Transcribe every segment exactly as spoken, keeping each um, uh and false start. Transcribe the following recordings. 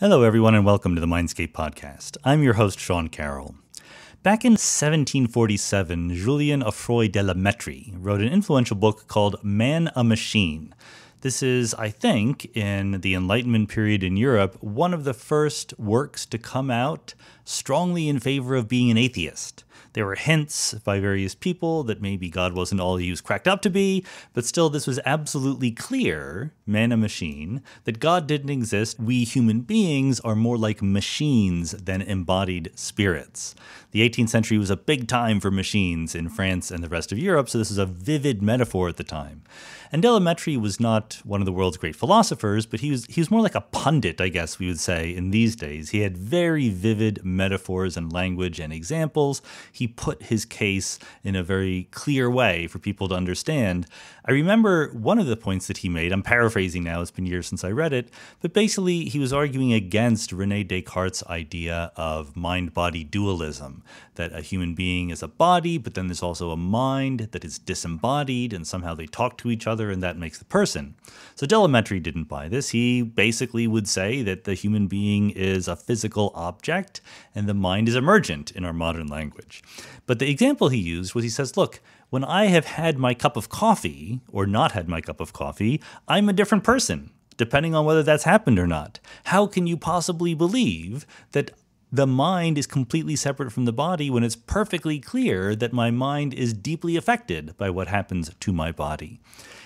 Hello, everyone, and welcome to the Mindscape podcast. I'm your host, Sean Carroll. Back in seventeen forty-seven, Julien Offray de la Mettrie wrote an influential book called Man a Machine. This is, I think, in the Enlightenment period in Europe, one of the first works to come out strongly in favor of being an atheist. There were hints by various people that maybe God wasn't all he was cracked up to be, but still this was absolutely clear, Man a Machine, that God didn't exist. We human beings are more like machines than embodied spirits. The eighteenth century was a big time for machines in France and the rest of Europe, so this is a vivid metaphor at the time. And de la Mettrie was not one of the world's great philosophers, but he was, he was more like a pundit, I guess we would say, in these days. He had very vivid metaphors and language and examples. He put his case in a very clear way for people to understand. I remember one of the points that he made, I'm paraphrasing now, it's been years since I read it, but basically he was arguing against Rene Descartes' idea of mind-body dualism, that a human being is a body, but then there's also a mind that is disembodied, and somehow they talk to each other, and that makes the person. So de la Mettrie didn't buy this. He basically would say that the human being is a physical object and the mind is emergent in our modern language. But the example he used was he says, look, when I have had my cup of coffee or not had my cup of coffee, I'm a different person, depending on whether that's happened or not. How can you possibly believe that the mind is completely separate from the body when it's perfectly clear that my mind is deeply affected by what happens to my body?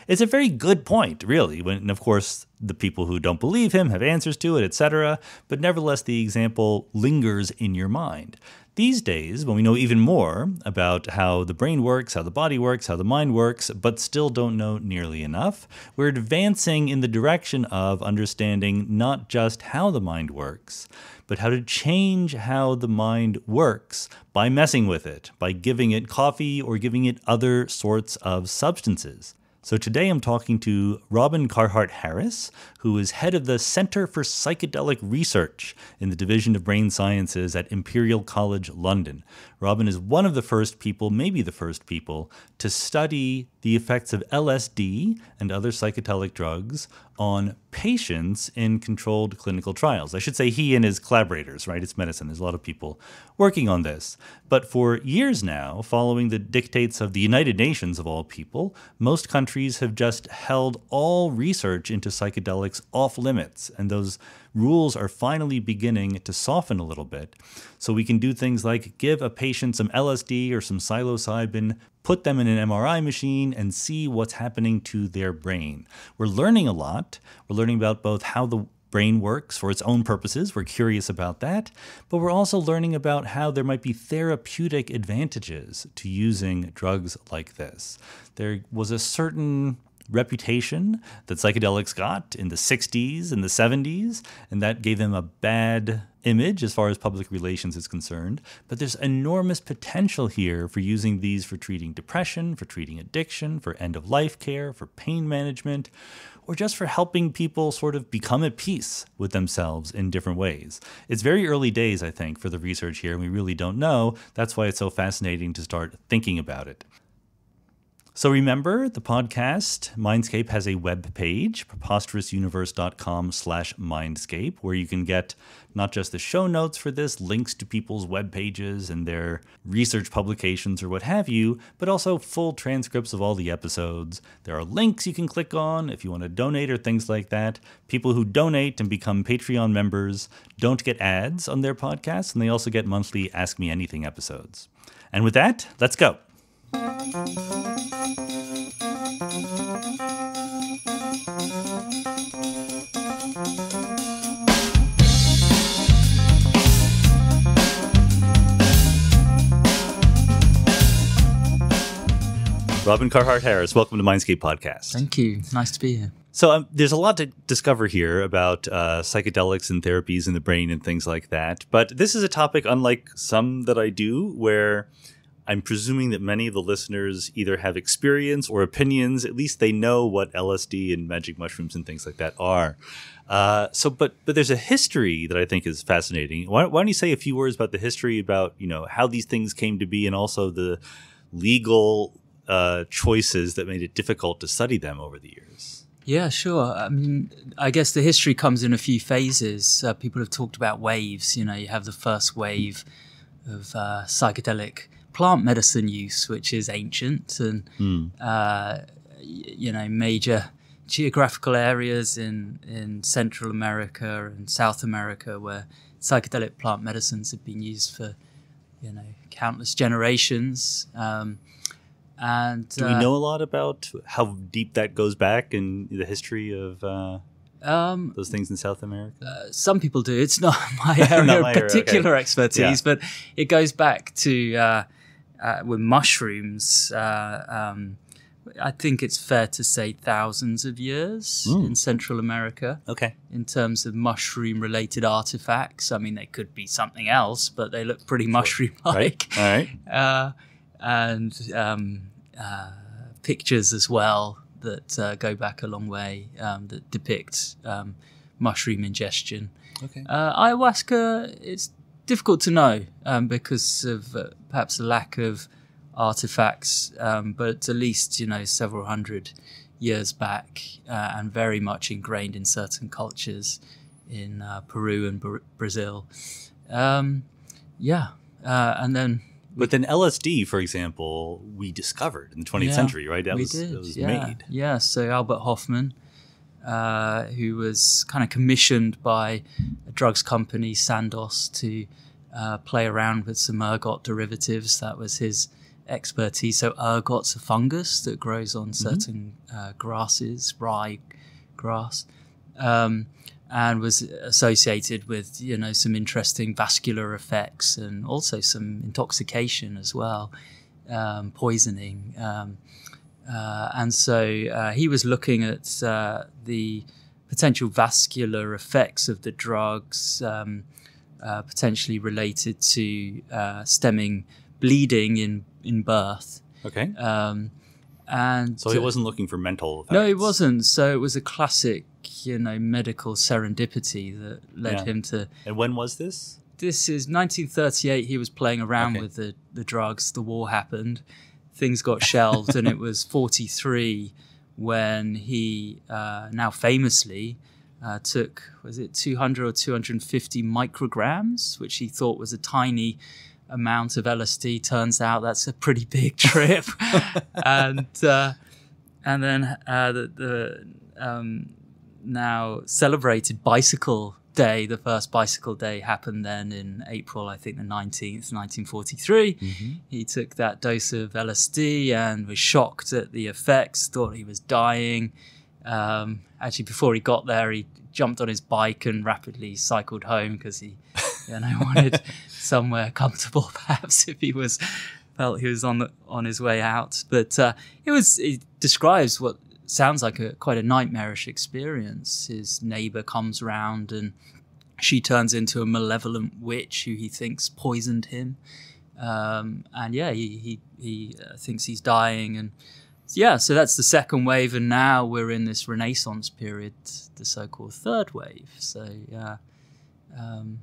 It's a very good point, really, when, and of course, the people who don't believe him have answers to it, et cetera, but nevertheless, the example lingers in your mind. These days, when we know even more about how the brain works, how the body works, how the mind works, but still don't know nearly enough, we're advancing in the direction of understanding not just how the mind works, but how to change how the mind works by messing with it, by giving it coffee or giving it other sorts of substances. So today I'm talking to Robin Carhart-Harris, who is head of the Centre for Psychedelic Research in the Division of Brain Sciences at Imperial College London. Robin is one of the first people, maybe the first people, to study the effects of L S D and other psychedelic drugs on patients in controlled clinical trials. I should say he and his collaborators, right? It's medicine. There's a lot of people working on this. But for years now, following the dictates of the United Nations of all people, most countries have just held all research into psychedelics off limits. And those rules are finally beginning to soften a little bit. So we can do things like give a patient some L S D or some psilocybin, put them in an M R I machine, and see what's happening to their brain. We're learning a lot. We're learning about both how the brain works for its own purposes. We're curious about that. But we're also learning about how there might be therapeutic advantages to using drugs like this. There was a certain reputation that psychedelics got in the sixties and the seventies, and that gave them a bad image as far as public relations is concerned. But there's enormous potential here for using these for treating depression, for treating addiction, for end-of-life care, for pain management, or just for helping people sort of become at peace with themselves in different ways. It's very early days, I think, for the research here, and we really don't know. That's why it's so fascinating to start thinking about it. So remember, the podcast, Mindscape, has a web page, preposterousuniverse.com slash Mindscape, where you can get not just the show notes for this, links to people's web pages and their research publications or what have you, but also full transcripts of all the episodes. There are links you can click on if you want to donate or things like that. People who donate and become Patreon members don't get ads on their podcasts, and they also get monthly Ask Me Anything episodes. And with that, let's go. Robin Carhart-Harris, welcome to Mindscape Podcast. Thank you. Nice to be here. So um, there's a lot to discover here about uh, psychedelics and therapies in the brain and things like that. But this is a topic unlike some that I do, where I'm presuming that many of the listeners either have experience or opinions. At least they know what L S D and magic mushrooms and things like that are. Uh, so, but but there's a history that I think is fascinating. Why, why don't you say a few words about the history, about you know how these things came to be, and also the legal uh, choices that made it difficult to study them over the years? Yeah, sure. I mean, I guess the history comes in a few phases. Uh, people have talked about waves. You know, you have the first wave of uh, psychedelic plant medicine use, which is ancient, and mm. uh, you know, major geographical areas in in Central America and South America where psychedelic plant medicines have been used for, you know, countless generations. Um, And, Do we uh, know a lot about how deep that goes back in the history of uh, um, those things in South America? Uh, some people do. It's not my area not my of particular okay. expertise, yeah. but it goes back to uh, uh, with mushrooms. Uh, um, I think it's fair to say thousands of years mm. in Central America. Okay. In terms of mushroom-related artifacts, I mean, they could be something else, but they look pretty sure. mushroom-like. Right. All right. Uh, and um, uh, pictures as well that uh, go back a long way um, that depict um, mushroom ingestion. Okay. Uh, ayahuasca, it's difficult to know um, because of uh, perhaps a lack of artifacts, um, but at least, you know, several hundred years back uh, and very much ingrained in certain cultures in uh, Peru and Br Brazil. Um, yeah, uh, and then... But then L S D, for example, we discovered in the twentieth yeah, century, right? That we was, did. That was yeah. made. Yeah. So Albert Hofmann, uh, who was kind of commissioned by a drugs company, Sandoz, to uh, play around with some ergot derivatives. That was his expertise. So ergot's a fungus that grows on certain mm-hmm. uh, grasses, rye grass, um, and was associated with, you know, some interesting vascular effects and also some intoxication as well, um, poisoning. Um, uh, and so uh, he was looking at uh, the potential vascular effects of the drugs, um, uh, potentially related to uh, stemming bleeding in, in birth. Okay. Um, and so he wasn't looking for mental effects. No, he wasn't. So it was a classic, you know, medical serendipity that led yeah. him to... And when was this? This is nineteen thirty-eight. He was playing around okay. with the, the drugs. The war happened. Things got shelved. And it was forty-three when he uh, now famously uh, took, was it two hundred or two hundred fifty micrograms, which he thought was a tiny... amount of L S D. Turns out that's a pretty big trip. and uh, and then uh, the, the um, now celebrated bicycle day, the first bicycle day happened then in April, I think the nineteenth, nineteen forty-three. Mm-hmm. He took that dose of L S D and was shocked at the effects, thought he was dying. Um, actually, before he got there, he jumped on his bike and rapidly cycled home because he... And I wanted somewhere comfortable, perhaps, if he was felt he was on the, on his way out. But uh, it was it describes what sounds like a quite a nightmarish experience. His neighbor comes round and she turns into a malevolent witch who he thinks poisoned him. Um, and yeah, he he, he uh, thinks he's dying. And yeah, so that's the second wave. And now we're in this Renaissance period, the so-called third wave. So yeah. Uh, um,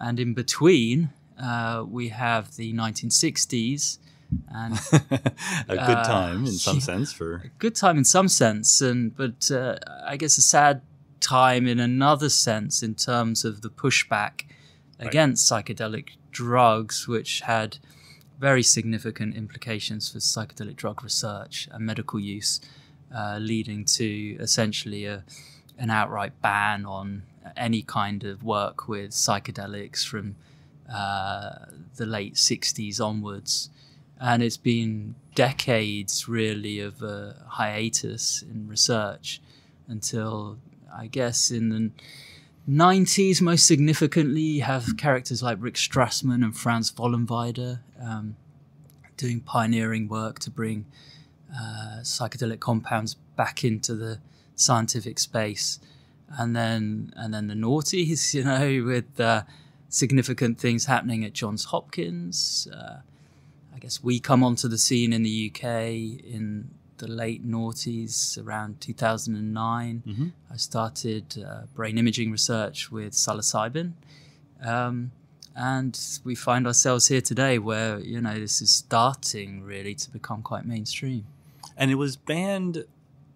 And in between, uh, we have the nineteen sixties, and a good uh, time in some yeah, sense for a good time in some sense, and but uh, I guess a sad time in another sense in terms of the pushback right. against psychedelic drugs, which had very significant implications for psychedelic drug research and medical use, uh, leading to essentially a, an outright ban on any kind of work with psychedelics from uh, the late sixties onwards. And it's been decades, really, of a hiatus in research until, I guess, in the nineties, most significantly, you have characters like Rick Strassman and Franz Vollenweider um, doing pioneering work to bring uh, psychedelic compounds back into the scientific space. And then, and then the noughties, you know, with uh, significant things happening at Johns Hopkins. Uh, I guess we come onto the scene in the U K in the late noughties, around two thousand nine. Mm-hmm. I started uh, brain imaging research with psilocybin. Um, and we find ourselves here today where, you know, this is starting really to become quite mainstream. And it was banned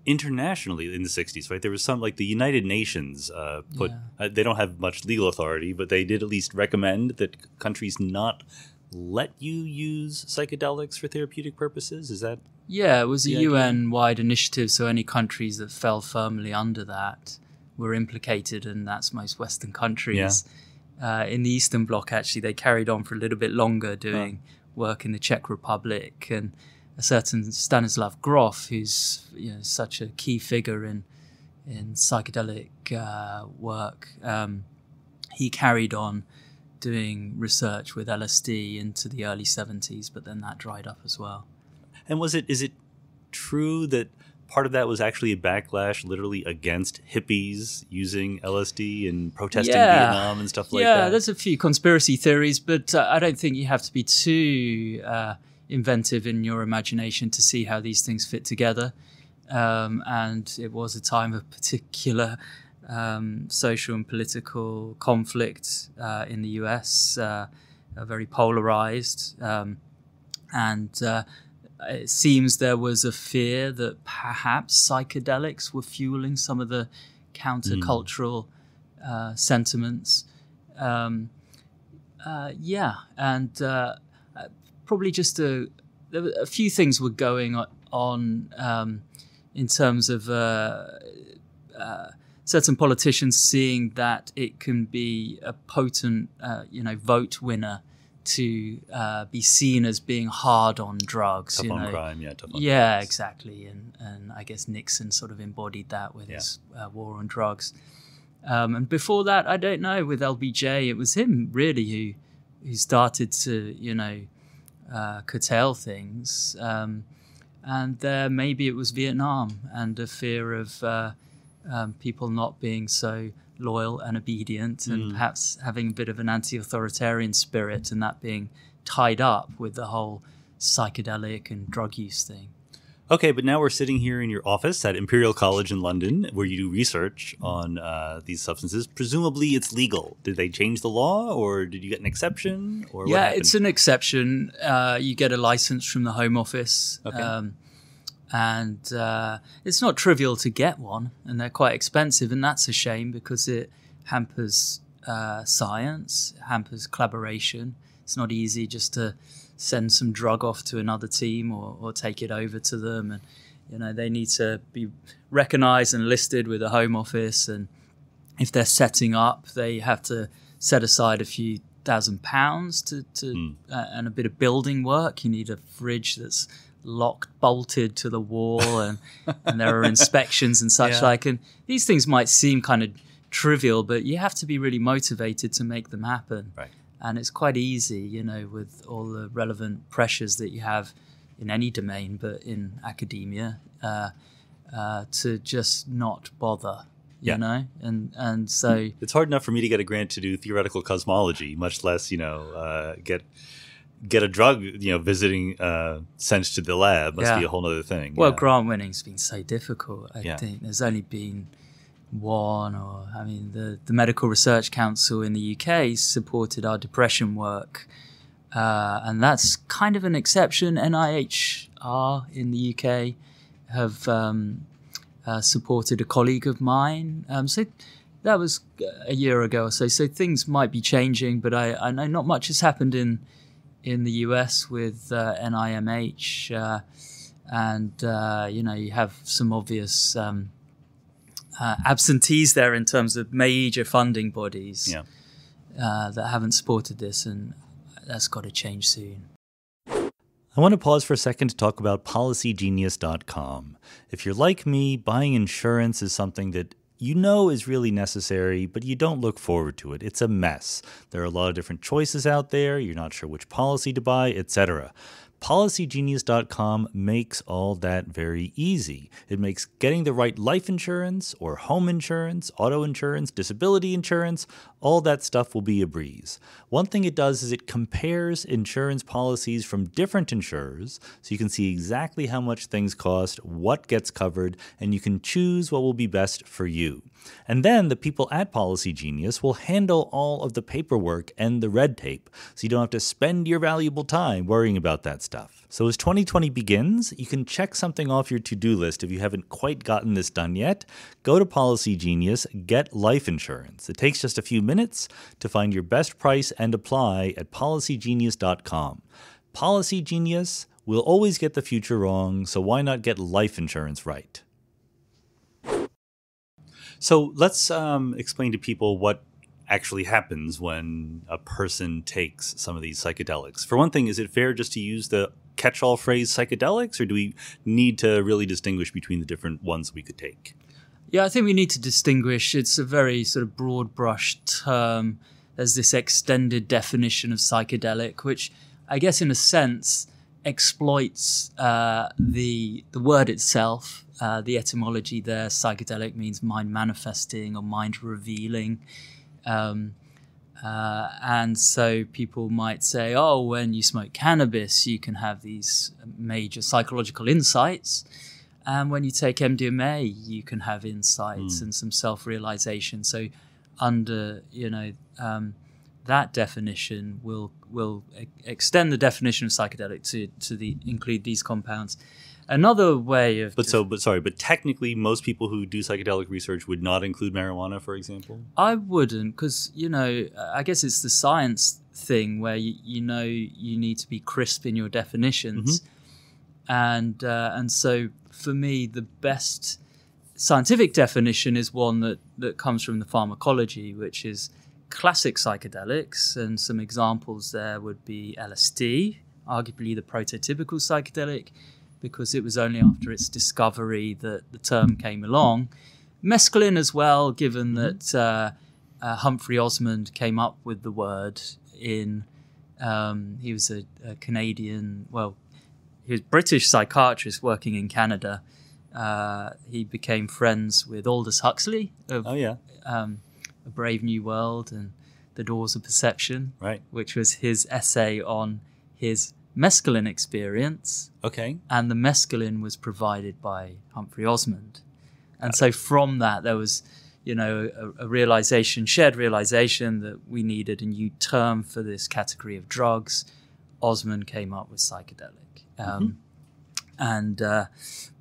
internationally in the sixties, right? There was some, like the United Nations uh, put, yeah. uh, they don't have much legal authority, but they did at least recommend that countries not let you use psychedelics for therapeutic purposes. Is that? Yeah, it was a U N-wide initiative, so any countries that fell firmly under that were implicated, and that's most Western countries. Yeah. Uh, in the Eastern Bloc, actually, they carried on for a little bit longer doing yeah. work in the Czech Republic, and a certain Stanislav Grof, who's you know, such a key figure in in psychedelic uh, work, um, he carried on doing research with L S D into the early seventies, but then that dried up as well. And was it, is it true that part of that was actually a backlash literally against hippies using L S D and protesting yeah. Vietnam and stuff like yeah, that? Yeah, there's a few conspiracy theories, but uh, I don't think you have to be too uh, inventive in your imagination to see how these things fit together. Um, and it was a time of particular um, social and political conflict uh, in the U S, uh, very polarized. Um, and... Uh, It seems there was a fear that perhaps psychedelics were fueling some of the countercultural mm. uh, sentiments. Um, uh, yeah, and uh, probably just a, a few things were going on um, in terms of uh, uh, certain politicians seeing that it can be a potent, uh, you know, vote winner to uh, be seen as being hard on drugs. Tough you on know. crime, yeah. Tough on yeah, drugs. Exactly. And and I guess Nixon sort of embodied that with yeah. his uh, war on drugs. Um, and before that, I don't know, with L B J, it was him really who, who started to, you know, uh, curtail things. Um, and uh, maybe it was Vietnam and a fear of uh, um, people not being so loyal and obedient, and mm. perhaps having a bit of an anti-authoritarian spirit, and that being tied up with the whole psychedelic and drug use thing. Okay, but now we're sitting here in your office at Imperial College in London, where you do research on uh, these substances. Presumably it's legal. Did they change the law, or did you get an exception? Or yeah, what it's an exception. Uh, you get a license from the Home Office. Okay. Um, And uh, it's not trivial to get one, and they're quite expensive, and that's a shame because it hampers uh, science, hampers collaboration. It's not easy just to send some drug off to another team or, or take it over to them. And, you know, they need to be recognized and listed with the Home Office. And if they're setting up, they have to set aside a few thousand pounds to, to mm. uh, and a bit of building work. You need a fridge that's locked, bolted to the wall, and, and there are inspections and such yeah. like. And these things might seem kind of trivial, but you have to be really motivated to make them happen. Right. And it's quite easy, you know, with all the relevant pressures that you have in any domain, but in academia, uh, uh, to just not bother. You yeah. know, and and so it's hard enough for me to get a grant to do theoretical cosmology, much less, you know, uh, get. Get a drug, you know, visiting uh, sent to the lab must yeah. be a whole other thing. Well, yeah. grant winning's been so difficult. I yeah. think there's only been one, or I mean, the the Medical Research Council in the U K supported our depression work, uh, and that's kind of an exception. N I H R in the U K have um, uh, supported a colleague of mine, um, so. That was a year ago or so. So things might be changing, but I, I know not much has happened in in the U S with uh, N I M H, uh, and uh, you know, you have some obvious um, uh, absentees there in terms of major funding bodies yeah. uh, that haven't supported this, and that's got to change soon. I want to pause for a second to talk about policy genius dot com. If you're like me, buying insurance is something that you know is really necessary, but you don't look forward to it. It's a mess. There are a lot of different choices out there. You're not sure which policy to buy, et cetera. policy genius dot com makes all that very easy. It makes getting the right life insurance or home insurance, auto insurance, disability insurance, all that stuff will be a breeze. One thing it does is it compares insurance policies from different insurers, so you can see exactly how much things cost, what gets covered, and you can choose what will be best for you. And then the people at Policy Genius will handle all of the paperwork and the red tape, so you don't have to spend your valuable time worrying about that stuff. stuff. So as twenty twenty begins, you can check something off your to-do list if you haven't quite gotten this done yet. Go to PolicyGenius, get life insurance. It takes just a few minutes to find your best price and apply at policy genius dot com. PolicyGenius will always get the future wrong, so why not get life insurance right? So let's um, explain to people what actually happens when a person takes some of these psychedelics. For one thing, is it fair just to use the catch-all phrase psychedelics, or do we need to really distinguish between the different ones we could take? Yeah, I think we need to distinguish. It's a very sort of broad brush term. There's this extended definition of psychedelic, which I guess in a sense exploits uh, the, the word itself. Uh, the etymology there, psychedelic, means mind manifesting or mind revealing. Um, uh, and so people might say, oh, when you smoke cannabis, you can have these major psychological insights. And when you take M D M A, you can have insights mm. and some self-realization. So under, you know, um, that definition will will e- extend the definition of psychedelic to, to the, include these compounds. Another way of... But so, but sorry, but technically most people who do psychedelic research would not include marijuana, for example? I wouldn't, because, you know, I guess it's the science thing where, you, you know, you need to be crisp in your definitions. Mm-hmm. And uh, and so for me, the best scientific definition is one that, that comes from the pharmacology, which is classic psychedelics. And some examples there would be L S D, arguably the prototypical psychedelic, because it was only after its discovery that the term came along. Mescaline as well, given that uh, uh, Humphrey Osmond came up with the word in, um, he was a, a Canadian, well, he was a British psychiatrist working in Canada. Uh, he became friends with Aldous Huxley of oh, yeah. um, A Brave New World and The Doors of Perception, right, which was his essay on his mescaline experience. Okay. And the mescaline was provided by Humphrey Osmond. And so from that, there was, you know, a, a realization, shared realization that we needed a new term for this category of drugs. Osmond came up with psychedelic. Um, mm-hmm. And, uh,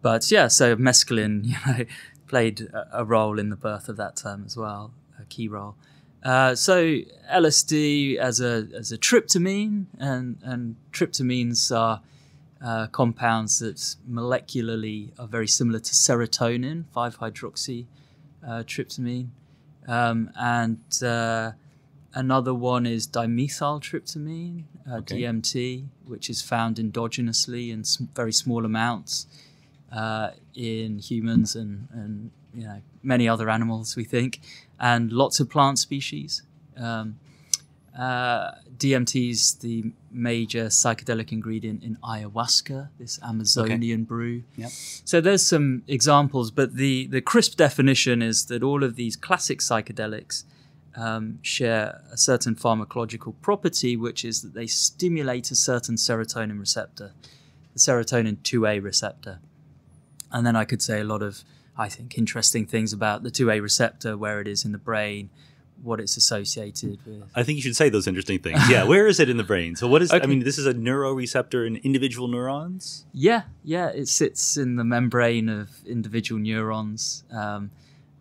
but yeah, so mescaline, you know, played a, a role in the birth of that term as well, a key role. Uh, so L S D as a as a tryptamine, and, and tryptamines are uh, compounds that molecularly are very similar to serotonin, five-hydroxytryptamine. Uh, um, and uh, another one is dimethyltryptamine, uh, okay. D M T, which is found endogenously in sm- very small amounts uh, in humans and, and you know many other animals, we think. And lots of plant species. Um, uh, D M T is the major psychedelic ingredient in ayahuasca, this Amazonian okay. brew. Yep. So there's some examples, but the, the crisp definition is that all of these classic psychedelics um, share a certain pharmacological property, which is that they stimulate a certain serotonin receptor, the serotonin two A receptor. And then I could say a lot of I think interesting things about the two A receptor, where it is in the brain, what it's associated with. I think you should say those interesting things. Yeah, where is it in the brain? So what is, okay. I mean, this is a neuroreceptor in individual neurons? Yeah, yeah, it sits in the membrane of individual neurons. Um,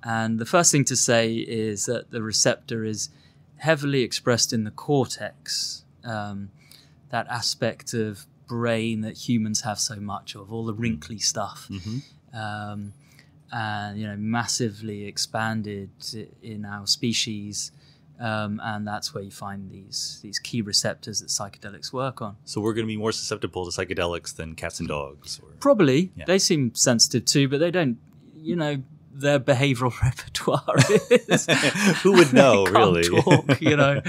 and the first thing to say is that the receptor is heavily expressed in the cortex, um, that aspect of brain that humans have so much of, all the wrinkly stuff. Mm-hmm. Um and, you know, massively expanded in our species. Um, and that's where you find these these key receptors that psychedelics work on. So we're going to be more susceptible to psychedelics than cats and dogs? Or, Probably. Yeah. They seem sensitive too, but they don't, you know, their behavioral repertoire is... Who would know, they can't really? Talk, you know.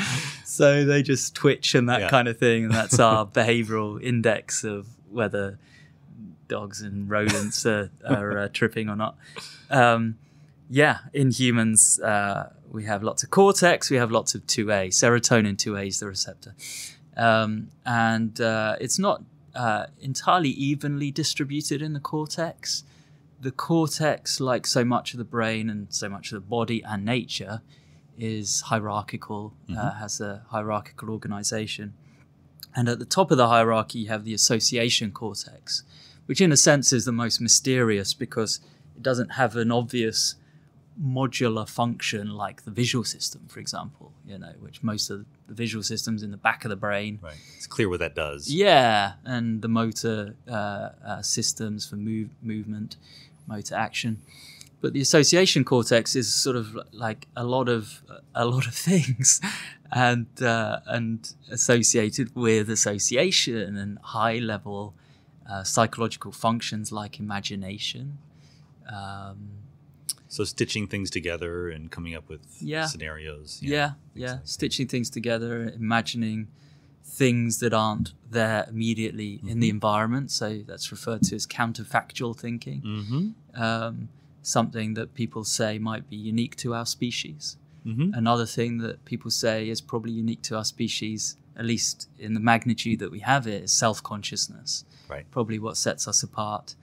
So they just twitch and that yeah. kind of thing. And that's our behavioral index of whether... dogs and rodents are, are uh, tripping or not. Um, yeah, in humans, uh, we have lots of cortex, we have lots of two A. Serotonin two A is the receptor. Um, and uh, it's not uh, entirely evenly distributed in the cortex. The cortex, like so much of the brain and so much of the body and nature, is hierarchical, mm-hmm. uh, has a hierarchical organization. And at the top of the hierarchy, you have the association cortex, which in a sense is the most mysterious because it doesn't have an obvious modular function like the visual system, for example, you know, which most of the visual systems in the back of the brain. Right. It's clear what that does. Yeah. And the motor uh, uh, systems for move, movement, motor action. But the association cortex is sort of like a lot of a lot of things, and uh, and associated with association and high level uh, psychological functions like imagination. Um, so stitching things together and coming up with yeah, scenarios. Yeah, yeah, yeah. Like stitching that. Things together, imagining things that aren't there immediately mm-hmm. in the environment. So that's referred to as counterfactual thinking. Mm-hmm. Um, something that people say might be unique to our species. Mm-hmm. Another thing that people say is probably unique to our species, at least in the magnitude that we have it, is self-consciousness. Right. Probably what sets us apart.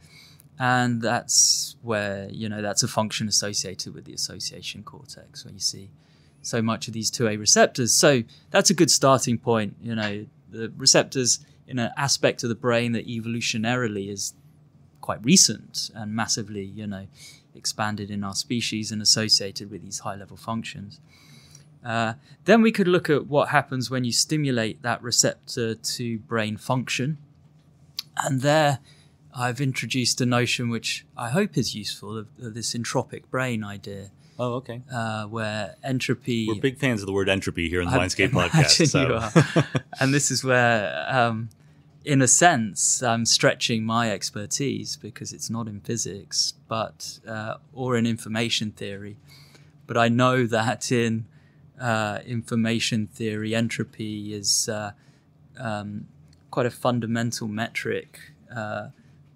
And that's where, you know, that's a function associated with the association cortex, where you see so much of these two A receptors. So that's a good starting point. You know, the receptors in an aspect of the brain that evolutionarily is quite recent and massively, you know, expanded in our species and associated with these high-level functions. Uh, then we could look at what happens when you stimulate that receptor to brain function. And there I've introduced a notion which I hope is useful, of, of this entropic brain idea. Oh, okay. Uh, where entropy... We're big fans of the word entropy here in the Mindscape podcast. So. You are. And this is where... Um, in a sense, I'm stretching my expertise because it's not in physics, but uh, or in information theory. But I know that in uh, information theory, entropy is uh, um, quite a fundamental metric uh,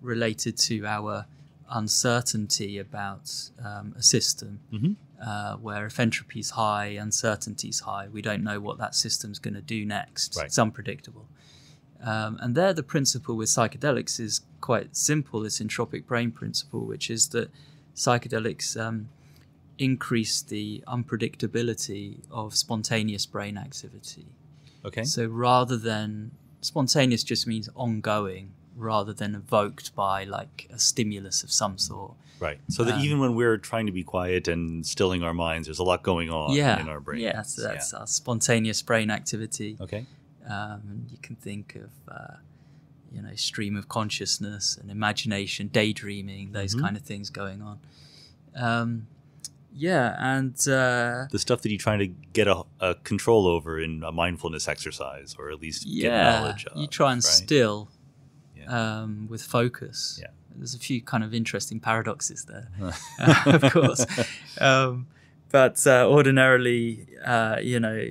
related to our uncertainty about um, a system, mm-hmm. uh, where if entropy is high, uncertainty is high. We don't know what that system's going to do next. Right. It's unpredictable. Um, and there the principle with psychedelics is quite simple, this entropic brain principle, which is that psychedelics um, increase the unpredictability of spontaneous brain activity. Okay. So rather than, spontaneous just means ongoing, rather than evoked by like a stimulus of some sort. Right. So that um, even when we're trying to be quiet and stilling our minds, there's a lot going on yeah, in our brains. Yeah, so that's yeah. our spontaneous brain activity. Okay. Um, you can think of, uh, you know, stream of consciousness and imagination, daydreaming, those mm-hmm. kind of things going on. Um, yeah, and... Uh, the stuff that you're trying to get a, a control over in a mindfulness exercise, or at least yeah, get knowledge of. Yeah, you try and right? still yeah. um, with focus. Yeah. There's a few kind of interesting paradoxes there, uh, of course. Um, but uh, ordinarily, uh, you know...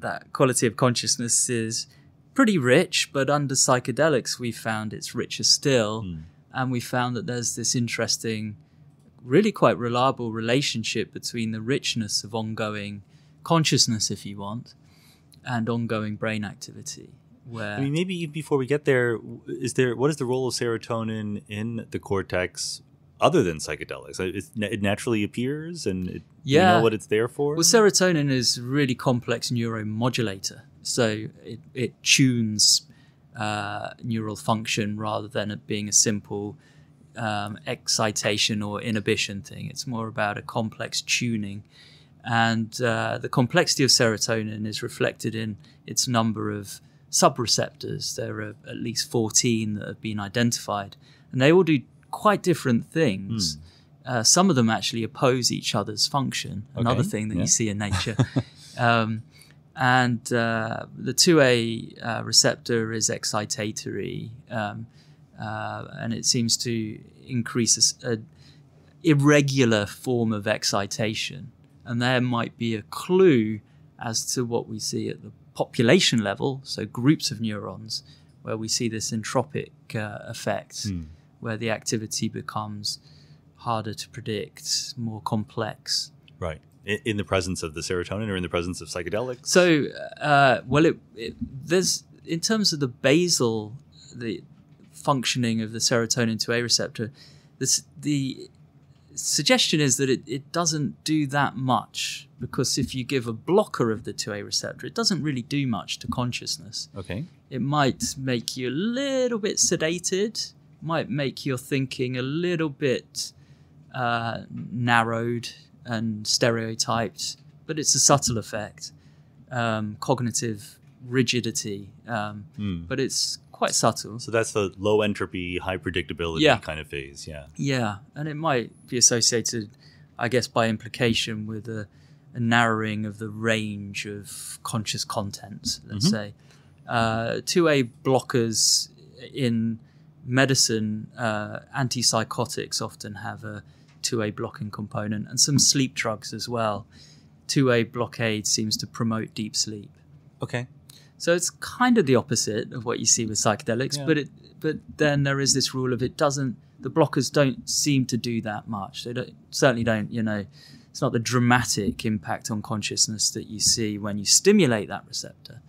that quality of consciousness is pretty rich, but under psychedelics, we found it's richer still. Mm. And we found that there's this interesting, really quite reliable relationship between the richness of ongoing consciousness, if you want, and ongoing brain activity. Where I mean, maybe before we get there, is there what is the role of serotonin in the cortex other than psychedelics? It's, it naturally appears, and it, yeah. you know what it's there for? Well, serotonin is a really complex neuromodulator. So it, it tunes uh, neural function rather than it being a simple um, excitation or inhibition thing. It's more about a complex tuning. And uh, the complexity of serotonin is reflected in its number of subreceptors. There are at least fourteen that have been identified, and they all do quite different things. Mm. Uh, some of them actually oppose each other's function, another okay. thing that yeah. you see in nature. um, and uh, the two A uh, receptor is excitatory, um, uh, and it seems to increase an irregular form of excitation. And there might be a clue as to what we see at the population level, so groups of neurons, where we see this entropic uh, effect. Mm. Where the activity becomes harder to predict, more complex. Right. In the presence of the serotonin or in the presence of psychedelics? So, uh, well, it, it, there's in terms of the basal, the functioning of the serotonin two A receptor, this, the suggestion is that it, it doesn't do that much, because if you give a blocker of the two A receptor, it doesn't really do much to consciousness. Okay. It might make you a little bit sedated, might make your thinking a little bit uh, narrowed and stereotyped, but it's a subtle effect, um, cognitive rigidity, um, mm. but it's quite subtle. So that's the low entropy, high predictability yeah. kind of phase. Yeah. Yeah. And it might be associated, I guess, by implication with a, a narrowing of the range of conscious content, let's mm-hmm. say. Uh, two A blockers in medicine, uh, antipsychotics often have a two A blocking component, and some sleep drugs as well. two A blockade seems to promote deep sleep. Okay. So it's kind of the opposite of what you see with psychedelics, yeah. but it, but then there is this rule of it doesn't, the blockers don't seem to do that much. They don't, certainly don't, you know, it's not the dramatic impact on consciousness that you see when you stimulate that receptor.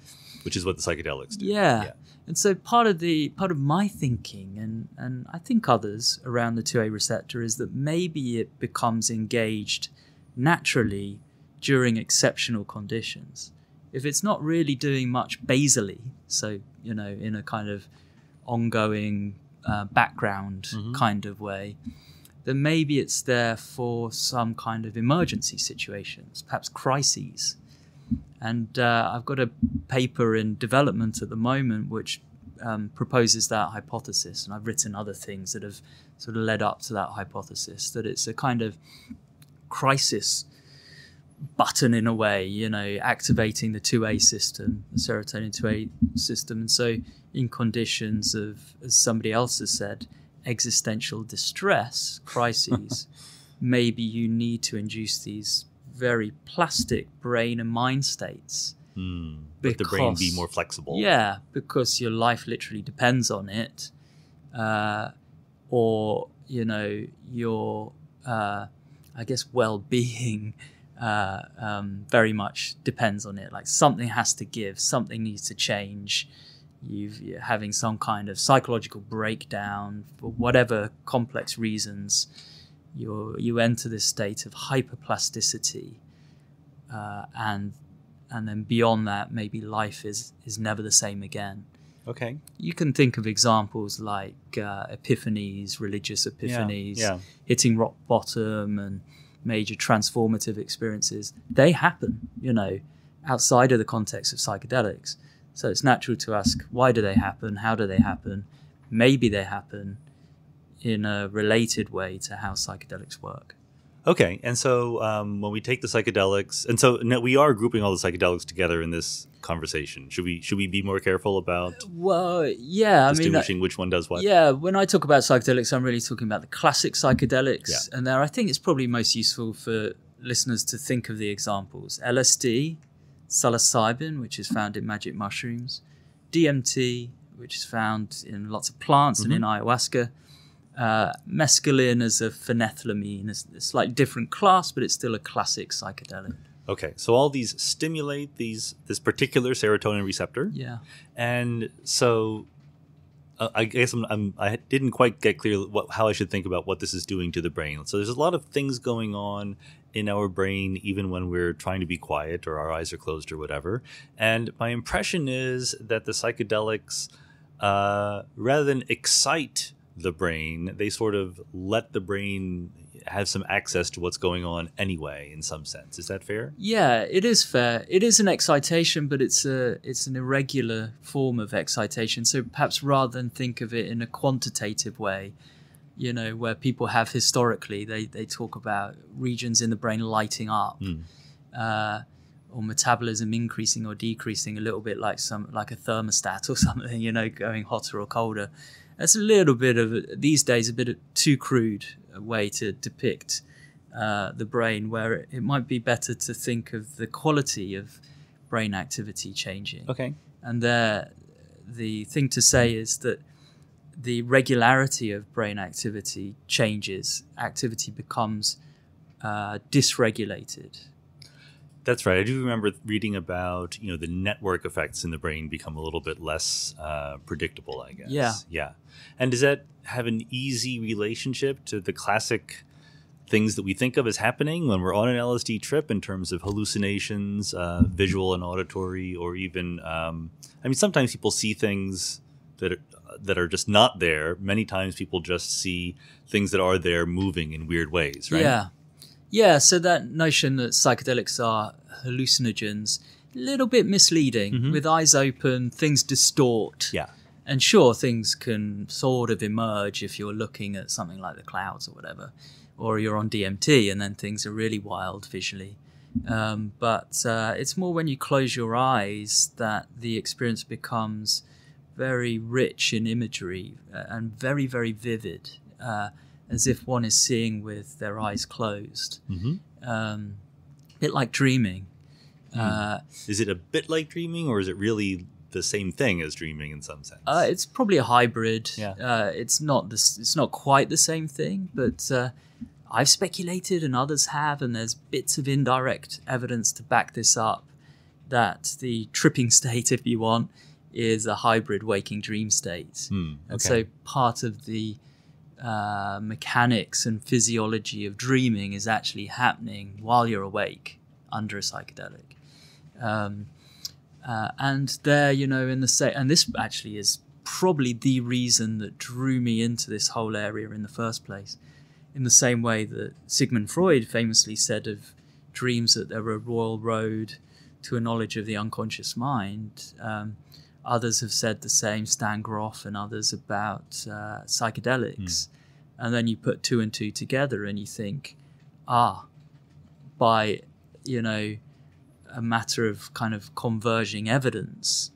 Which is what the psychedelics do. Yeah. yeah. And so part of the, part of my thinking, and, and I think others around the two A receptor, is that maybe it becomes engaged naturally during exceptional conditions. If it's not really doing much basally, so, you know, in a kind of ongoing uh, background mm-hmm. kind of way, then maybe it's there for some kind of emergency situations, perhaps crises. And uh, I've got a paper in development at the moment which um, proposes that hypothesis. And I've written other things that have sort of led up to that hypothesis, that it's a kind of crisis button in a way, you know, activating the two A system, the serotonin two A system. And so in conditions of, as somebody else has said, existential distress, crises, maybe you need to induce these very plastic brain and mind states. Mm, because, but the brain be more flexible. Yeah, because your life literally depends on it. Uh, or, you know, your, uh, I guess, well-being Uh, um, very much depends on it. Like something has to give, something needs to change. You've, you're having some kind of psychological breakdown for whatever complex reasons. You're, you enter this state of hyperplasticity, uh, and and then beyond that, maybe life is is never the same again. Okay. You can think of examples like uh, epiphanies, religious epiphanies, yeah, yeah. hitting rock bottom, and major transformative experiences. They happen, you know, outside of the context of psychedelics. So it's natural to ask, why do they happen? How do they happen? Maybe they happen in a related way to how psychedelics work. Okay. And so um, when we take the psychedelics, and so no, we are grouping all the psychedelics together in this conversation. Should we should we be more careful about well, yeah, distinguishing I mean, that, which one does what? Yeah. When I talk about psychedelics, I'm really talking about the classic psychedelics. Yeah. And there I think it's probably most useful for listeners to think of the examples. L S D, psilocybin, which is found in magic mushrooms, D M T, which is found in lots of plants mm-hmm. and in ayahuasca. Uh, mescaline is a phenethylamine. It's a slightly different class, but it's still a classic psychedelic. Okay, so all these stimulate these this particular serotonin receptor. Yeah, and so uh, I guess I'm, I'm, I didn't quite get clear what, how I should think about what this is doing to the brain. So there's a lot of things going on in our brain, even when we're trying to be quiet or our eyes are closed or whatever. And my impression is that the psychedelics, uh, rather than excite the brain, they sort of let the brain have some access to what's going on anyway, in some sense. Is that fair? Yeah, it is fair. It is an excitation, but it's a it's an irregular form of excitation. So perhaps rather than think of it in a quantitative way, you know, where people have historically, they, they talk about regions in the brain lighting up mm. uh, or metabolism increasing or decreasing a little bit, like some like a thermostat or something, you know, going hotter or colder. That's a little bit of, these days, a bit of too crude a way to depict uh, the brain, where it, it might be better to think of the quality of brain activity changing. Okay. And there, the thing to say is that the regularity of brain activity changes. Activity becomes uh, dysregulated. That's right. I do remember reading about, you know, the network effects in the brain become a little bit less uh, predictable, I guess. Yeah. Yeah. And does that have an easy relationship to the classic things that we think of as happening when we're on an L S D trip in terms of hallucinations, uh, visual and auditory, or even, um, I mean, sometimes people see things that are, that are just not there. Many times people just see things that are there moving in weird ways, right? Yeah. Yeah, so that notion that psychedelics are hallucinogens, a little bit misleading. Mm-hmm. With eyes open, things distort. Yeah. And sure, things can sort of emerge if you're looking at something like the clouds or whatever, or you're on D M T and then things are really wild visually. Um, but uh, it's more when you close your eyes that the experience becomes very rich in imagery and very, very vivid, uh, as if one is seeing with their eyes closed. Mm-hmm. Um, a bit like dreaming. Mm. Uh, is it a bit like dreaming, or is it really the same thing as dreaming in some sense? Uh, it's probably a hybrid. Yeah. Uh, it's not this, it's not quite the same thing, but uh, I've speculated and others have, and there's bits of indirect evidence to back this up, that the tripping state, if you want, is a hybrid waking dream state. Mm, okay. And so part of the uh, mechanics and physiology of dreaming is actually happening while you're awake under a psychedelic. Um, Uh, and there, you know, in the set, and this actually is probably the reason that drew me into this whole area in the first place, in the same way that Sigmund Freud famously said of dreams that they're a royal road to a knowledge of the unconscious mind. Um, others have said the same, Stan Grof and others, about uh, psychedelics. Mm. And then you put two and two together and you think, ah, by, you know, a matter of kind of converging evidence,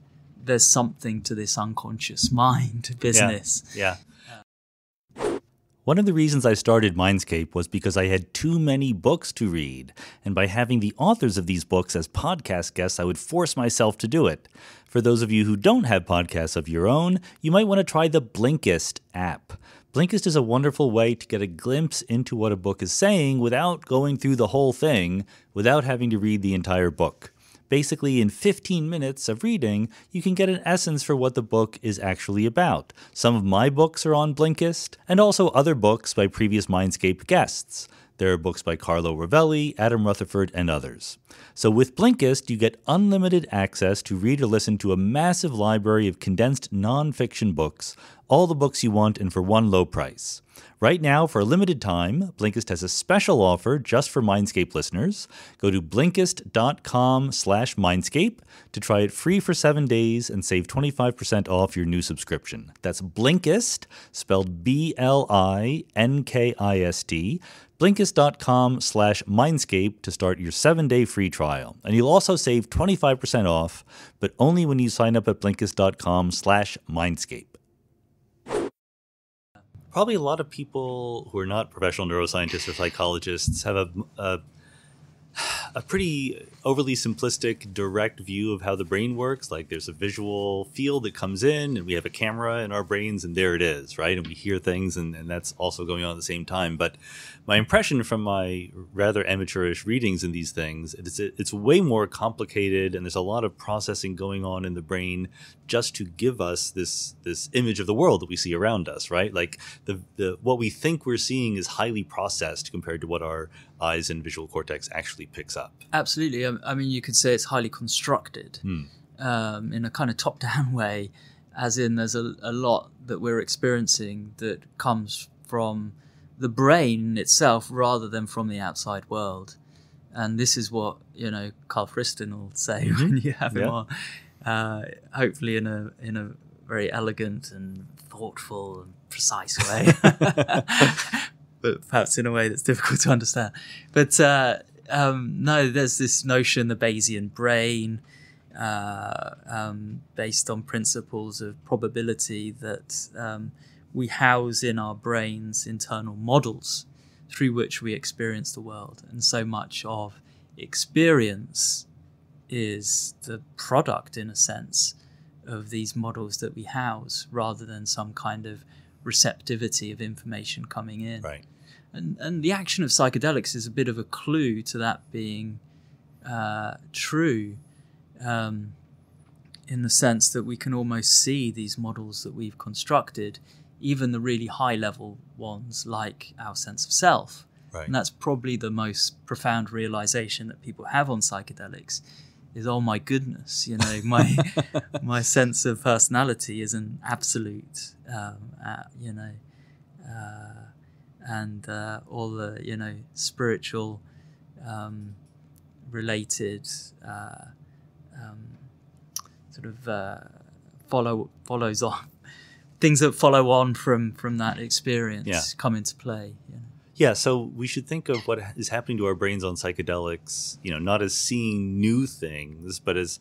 there's something to this unconscious mind business. Yeah, yeah. One of the reasons I started Mindscape was because I had too many books to read, and by having the authors of these books as podcast guests, I would force myself to do it. For those of you who don't have podcasts of your own, you might want to try the Blinkist app. Blinkist is a wonderful way to get a glimpse into what a book is saying without going through the whole thing, without having to read the entire book. Basically, in fifteen minutes of reading, you can get an essence for what the book is actually about. Some of my books are on Blinkist, and also other books by previous Mindscape guests. There are books by Carlo Rovelli, Adam Rutherford, and others. So with Blinkist, you get unlimited access to read or listen to a massive library of condensed nonfiction books, all the books you want, and for one low price. Right now, for a limited time, Blinkist has a special offer just for Mindscape listeners. Go to blinkist dot com slash Mindscape to try it free for seven days and save twenty-five percent off your new subscription. That's Blinkist, spelled B L I N K I S T, blinkist dot com slash Mindscape to start your seven-day free trial. And you'll also save twenty-five percent off, but only when you sign up at blinkist dot com slash Mindscape. Probably a lot of people who are not professional neuroscientists or psychologists have a, a, a pretty overly simplistic, direct view of how the brain works. Like, there's a visual field that comes in and we have a camera in our brains and there it is, right? And we hear things and, and that's also going on at the same time. But my impression from my rather amateurish readings in these things, it's, it's way more complicated, and there's a lot of processing going on in the brain just to give us this this image of the world that we see around us, right? Like the, the what we think we're seeing is highly processed compared to what our eyes and visual cortex actually picks up. Absolutely. I mean, you could say it's highly constructed mm. um, in a kind of top-down way, as in there's a, a lot that we're experiencing that comes from the brain itself rather than from the outside world. And this is what, you know, Carl Friston will say mm-hmm. when you have him yeah. on, uh, hopefully in a, in a very elegant and thoughtful and precise way, but perhaps in a way that's difficult to understand. But uh, um, no, there's this notion, the Bayesian brain, uh, um, based on principles of probability, that um, we house in our brains internal models through which we experience the world. And so much of experience is the product, in a sense, of these models that we house rather than some kind of receptivity of information coming in. Right. And, and the action of psychedelics is a bit of a clue to that being uh, true, um, in the sense that we can almost see these models that we've constructed, even the really high level ones like our sense of self. Right. And that's probably the most profound realization that people have on psychedelics is, oh my goodness, you know, my my sense of personality is an absolute, um, uh, you know, uh, and uh, all the, you know, spiritual um, related uh, um, sort of uh, follow follows on. Things that follow on from from that experience yeah. come into play. You know? Yeah, so we should think of what is happening to our brains on psychedelics, you know, not as seeing new things, but as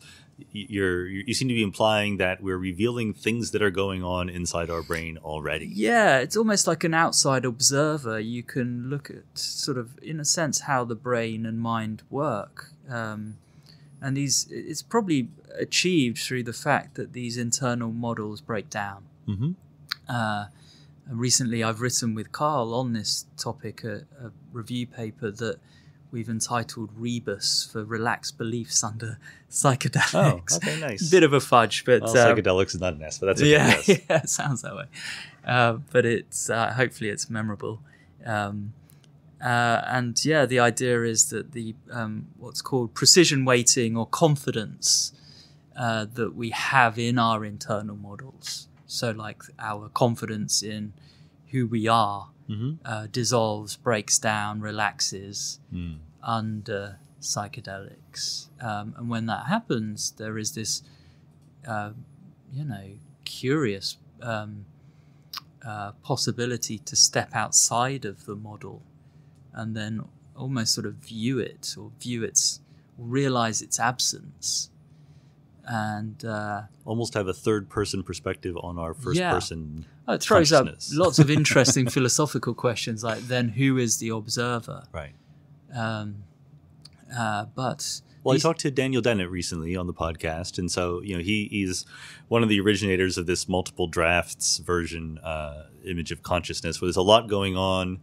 you're, you seem to be implying that we're revealing things that are going on inside our brain already. Yeah, it's almost like an outside observer. You can look at sort of, in a sense, how the brain and mind work. Um, and these, it's probably achieved through the fact that these internal models break down. Mm-hmm. uh, recently I've written with Carl on this topic a, a review paper that we've entitled Rebus for Relaxed Beliefs Under Psychedelics. Oh, okay, nice. Bit of a fudge, but... Well, um, psychedelics is not an S, but that's okay. Yeah, it yeah, sounds that way. Uh, but it's uh, hopefully it's memorable. Um, uh, and yeah, the idea is that the um, what's called precision weighting or confidence uh, that we have in our internal models... So like our confidence in who we are mm-hmm. uh, dissolves, breaks down, relaxes mm. under psychedelics. Um, and when that happens, there is this, uh, you know, curious um, uh, possibility to step outside of the model and then almost sort of view it or view its, realize its absence. And uh, almost have a third-person perspective on our first-person yeah. oh, it throws up lots of interesting philosophical questions, like then who is the observer? Right. Um, uh, but well, I talked to Daniel Dennett recently on the podcast, and so you know he he's one of the originators of this multiple drafts version uh, image of consciousness, where there's a lot going on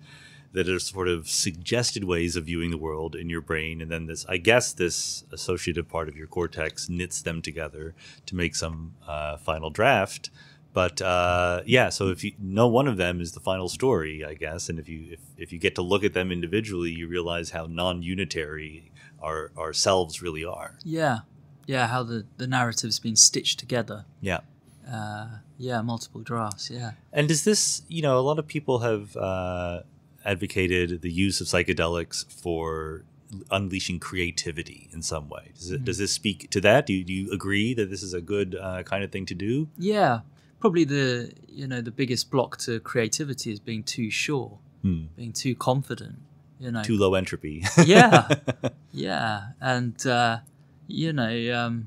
that are sort of suggested ways of viewing the world in your brain. And then this, I guess, this associative part of your cortex knits them together to make some uh, final draft. But uh, yeah, so if you know one of them is the final story, I guess. And if you if, if you get to look at them individually, you realize how non-unitary our ourselves really are. Yeah. Yeah, how the, the narrative's been stitched together. Yeah. Uh, yeah, multiple drafts, yeah. And does this, you know, a lot of people have... Uh, advocated the use of psychedelics for unleashing creativity in some way. Does, it, mm. does this speak to that? Do you, do you agree that this is a good uh, kind of thing to do? Yeah, probably the you know the biggest block to creativity is being too sure, mm. being too confident. You know, too low entropy. yeah, yeah, and uh, you know, um,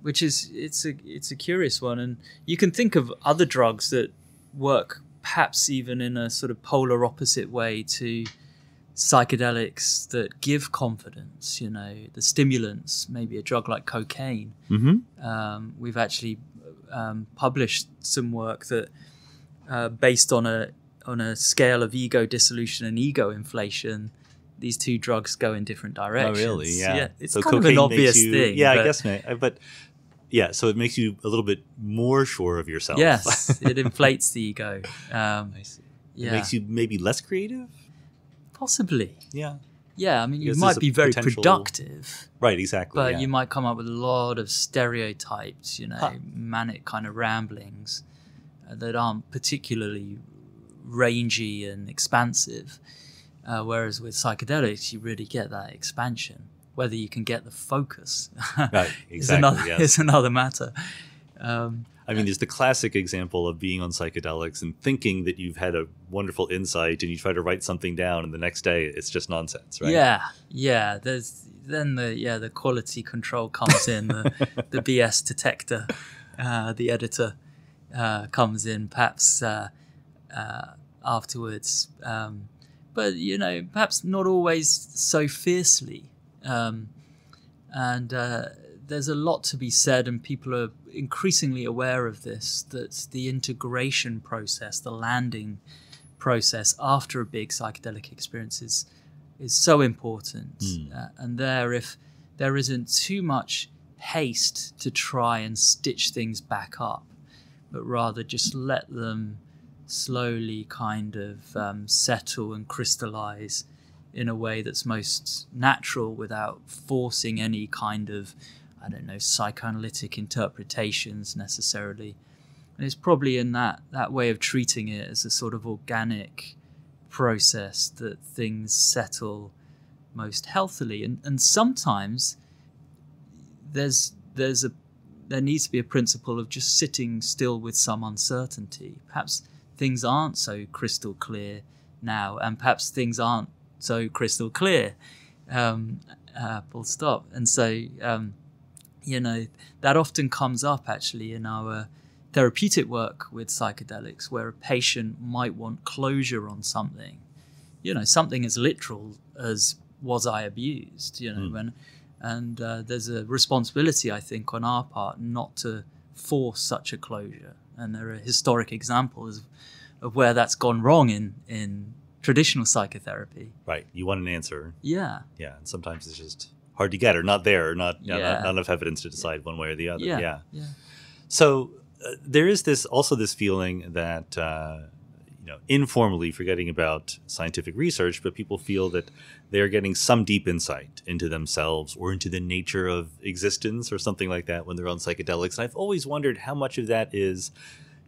which is it's a it's a curious one, and you can think of other drugs that work. Perhaps even in a sort of polar opposite way to psychedelics that give confidence, you know, the stimulants, maybe a drug like cocaine. Mm-hmm. Um, we've actually um, published some work that, uh, based on a on a scale of ego dissolution and ego inflation, these two drugs go in different directions. Oh, really? Yeah. yeah it's so kind of an obvious you, thing. Yeah, but, I guess, mate. But... Yeah, so it makes you a little bit more sure of yourself. Yes, it inflates the ego. Um, I see. Yeah. It makes you maybe less creative? Possibly. Yeah. Yeah, I mean, because you might be very potential... productive. Right, exactly. But yeah. you might come up with a lot of stereotypes, you know, huh. manic kind of ramblings uh, that aren't particularly rangy and expansive. Uh, whereas with psychedelics, you really get that expansion. Whether you can get the focus right, exactly, is, another, yes. is another matter. Um, I mean, there's the classic example of being on psychedelics and thinking that you've had a wonderful insight and you try to write something down and the next day it's just nonsense, right? Yeah, yeah. There's then the yeah the quality control comes in, the, the B S detector, uh, the editor uh, comes in perhaps uh, uh, afterwards. Um, but, you know, perhaps not always so fiercely. Um, and uh, there's a lot to be said, and people are increasingly aware of this, that the integration process, the landing process after a big psychedelic experience is, is so important. Mm. Uh, and there, if there isn't too much haste to try and stitch things back up, but rather just let them slowly kind of um, settle and crystallize in a way that's most natural without forcing any kind of, I don't know, psychoanalytic interpretations necessarily. And it's probably in that, that way of treating it as a sort of organic process that things settle most healthily. And, and sometimes there's, there's a, there needs to be a principle of just sitting still with some uncertainty. Perhaps things aren't so crystal clear now, and perhaps things aren't so crystal clear, um, uh, full stop. And so, um, you know, that often comes up actually in our therapeutic work with psychedelics, where a patient might want closure on something, you know, something as literal as was I abused, you know, mm. when, and uh, there's a responsibility, I think, on our part not to force such a closure. And there are historic examples of where that's gone wrong in, in traditional psychotherapy. Right. You want an answer. Yeah. Yeah. And sometimes it's just hard to get, or not there, or not, yeah. not, not enough evidence to decide one way or the other. Yeah. Yeah. yeah. So uh, there is this also this feeling that, uh, you know, informally forgetting about scientific research, but people feel that they're getting some deep insight into themselves or into the nature of existence or something like that when they're on psychedelics. And I've always wondered how much of that is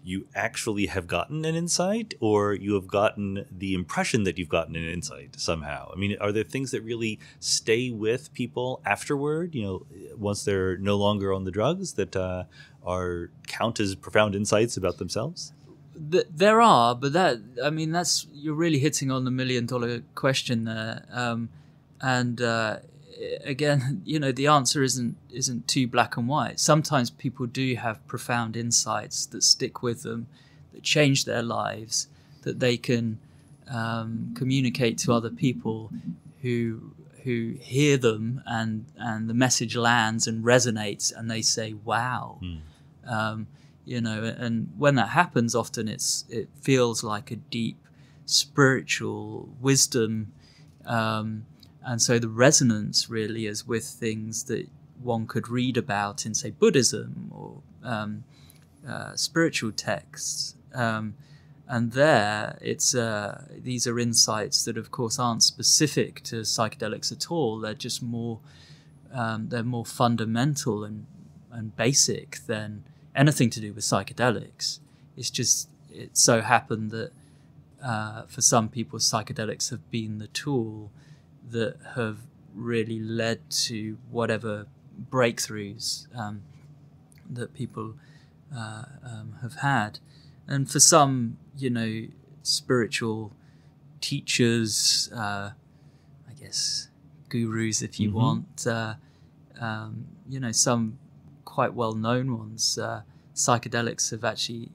you actually have gotten an insight, or you have gotten the impression that you've gotten an insight somehow. I mean, are there things that really stay with people afterward, you know, once they're no longer on the drugs, that uh, are count as profound insights about themselves? There are, but that, I mean, that's, you're really hitting on the million dollar question there. Um, and uh, again, you know, the answer isn't isn't too black and white. Sometimes people do have profound insights that stick with them, that change their lives, that they can um, communicate to other people who who hear them, and and the message lands and resonates, and they say, "Wow." Mm. Um, you know, and when that happens, often it's it feels like a deep spiritual wisdom. Um, and so the resonance really is with things that one could read about in, say, Buddhism or um, uh, spiritual texts. Um, and there, it's uh, these are insights that, of course, aren't specific to psychedelics at all. They're just more, um, they're more fundamental and, and basic than anything to do with psychedelics. It's just, it so happened that uh, for some people, psychedelics have been the tool that have really led to whatever breakthroughs um, that people uh, um, have had. And for some, you know, spiritual teachers, uh, I guess gurus, if you mm-hmm. want, uh, um, you know, some quite well-known ones, uh, psychedelics have actually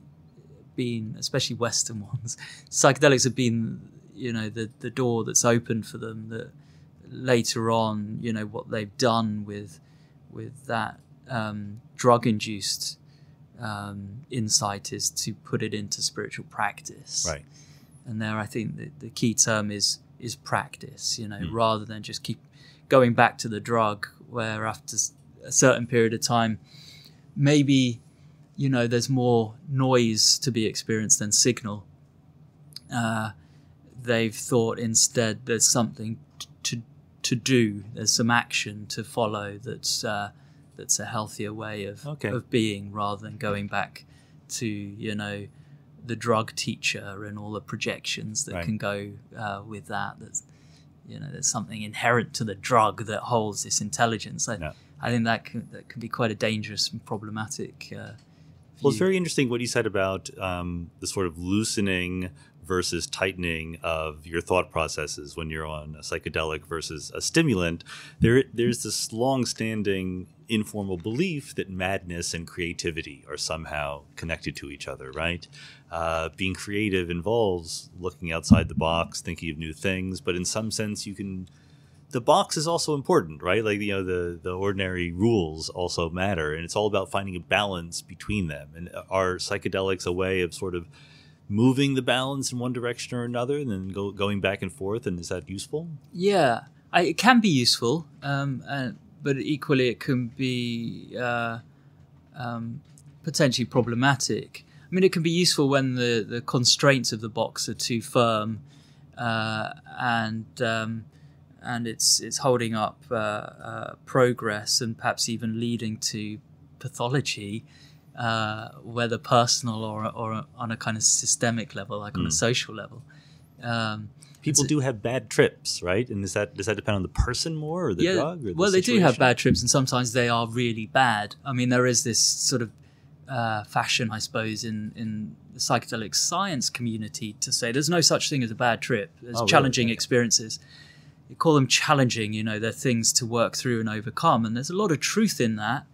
been, especially Western ones, psychedelics have been, you know, the, the door that's opened for them, that later on, you know, what they've done with with that um, drug-induced um, insight is to put it into spiritual practice. Right. And there, I think the, the key term is is practice, you know, mm. rather than just keep going back to the drug, where after a certain period of time, maybe, you know, there's more noise to be experienced than signal. Uh, they've thought instead there's something to to do, there's some action to follow, that's uh, that's a healthier way of okay. of being, rather than going back to, you know, the drug teacher and all the projections that right. can go uh, with that. That's, you know, there's something inherent to the drug that holds this intelligence. I, no. I think that can, that can be quite a dangerous and problematic uh, view. Well, it's very interesting what you said about um, the sort of loosening versus tightening of your thought processes when you're on a psychedelic versus a stimulant. There, there's this long-standing informal belief that madness and creativity are somehow connected to each other, right? Uh, being creative involves looking outside the box, thinking of new things, but in some sense you can... The box is also important, right? Like, you know, the, the ordinary rules also matter, and it's all about finding a balance between them. And are psychedelics a way of sort of moving the balance in one direction or another, and then go, going back and forth, and is that useful? Yeah, I, it can be useful, um, uh, but equally it can be uh, um, potentially problematic. I mean, it can be useful when the, the constraints of the box are too firm, uh, and um, and it's it's holding up uh, uh, progress and perhaps even leading to pathology, uh, whether personal or or on a kind of systemic level, like mm. on a social level. Um, People do have bad trips, right? And is that does that depend on the person more or the yeah, drug? Or well, the they do have bad trips, and sometimes they are really bad. I mean, there is this sort of uh, fashion, I suppose, in, in the psychedelic science community to say there's no such thing as a bad trip. There's oh, challenging really? Okay. experiences. You call them challenging, you know, they're things to work through and overcome. And there's a lot of truth in that.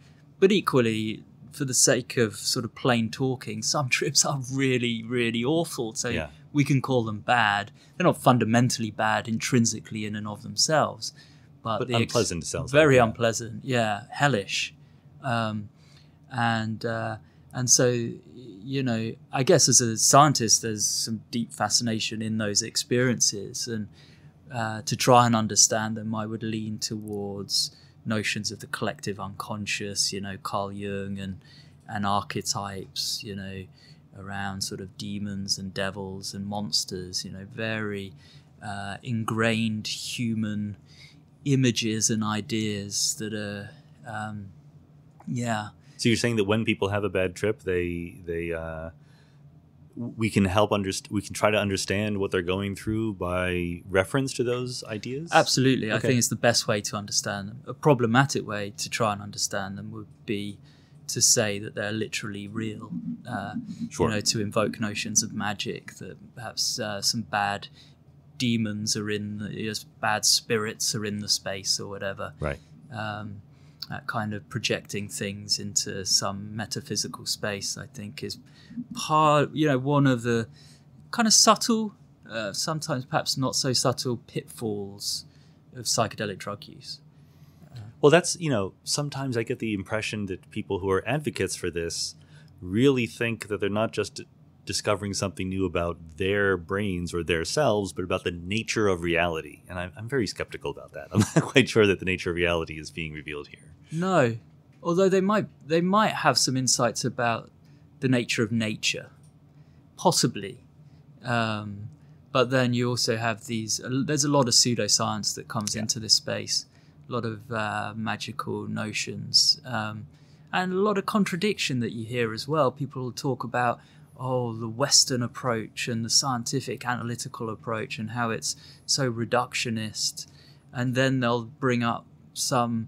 But equally, for the sake of sort of plain talking, some trips are really, really awful. So yeah. we can call them bad. They're not fundamentally bad intrinsically in and of themselves, but, but unpleasant. Sounds very like unpleasant. Yeah, hellish, um, and uh, and so you know, I guess as a scientist, there's some deep fascination in those experiences, and uh, to try and understand them, I would lean towards notions of the collective unconscious. You know, Carl Jung and and archetypes. You know. Around sort of demons and devils and monsters, you know, very uh, ingrained human images and ideas that are, um, yeah. So you're saying that when people have a bad trip, they they uh, we can help underst- we can try to understand what they're going through by reference to those ideas? Absolutely, okay. I think it's the best way to understand them. A problematic way to try and understand them would be to say that they're literally real, uh, sure. you know, to invoke notions of magic, that perhaps uh, some bad demons are in, the, you know, bad spirits are in the space or whatever. Right. Um, that kind of projecting things into some metaphysical space, I think, is part, you know, one of the kind of subtle, uh, sometimes perhaps not so subtle pitfalls of psychedelic drug use. Well, that's, you know, sometimes I get the impression that people who are advocates for this really think that they're not just discovering something new about their brains or their selves, but about the nature of reality. And I'm, I'm very skeptical about that. I'm not quite sure that the nature of reality is being revealed here. No, although they might they might have some insights about the nature of nature, possibly. Um, but then you also have these, uh, there's a lot of pseudoscience that comes yeah. into this space. A lot of uh, magical notions, um, and a lot of contradiction that you hear as well. People talk about, oh, the Western approach and the scientific analytical approach and how it's so reductionist. And then they'll bring up some,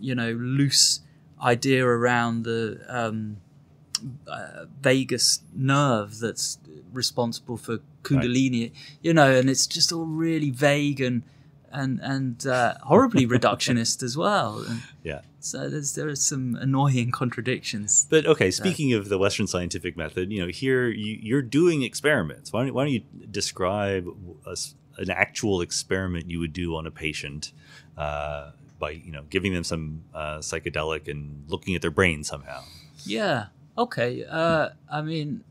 you know, loose idea around the um, uh, vagus nerve that's responsible for Kundalini, right. you know, and it's just all really vague and and and uh, horribly reductionist as well. And yeah. So there's, there are some annoying contradictions. But okay, speaking uh, of the Western scientific method, you know, here you, you're doing experiments. Why don't, why don't you describe a, an actual experiment you would do on a patient uh, by, you know, giving them some uh, psychedelic and looking at their brain somehow? Yeah. Okay. Uh, I mean,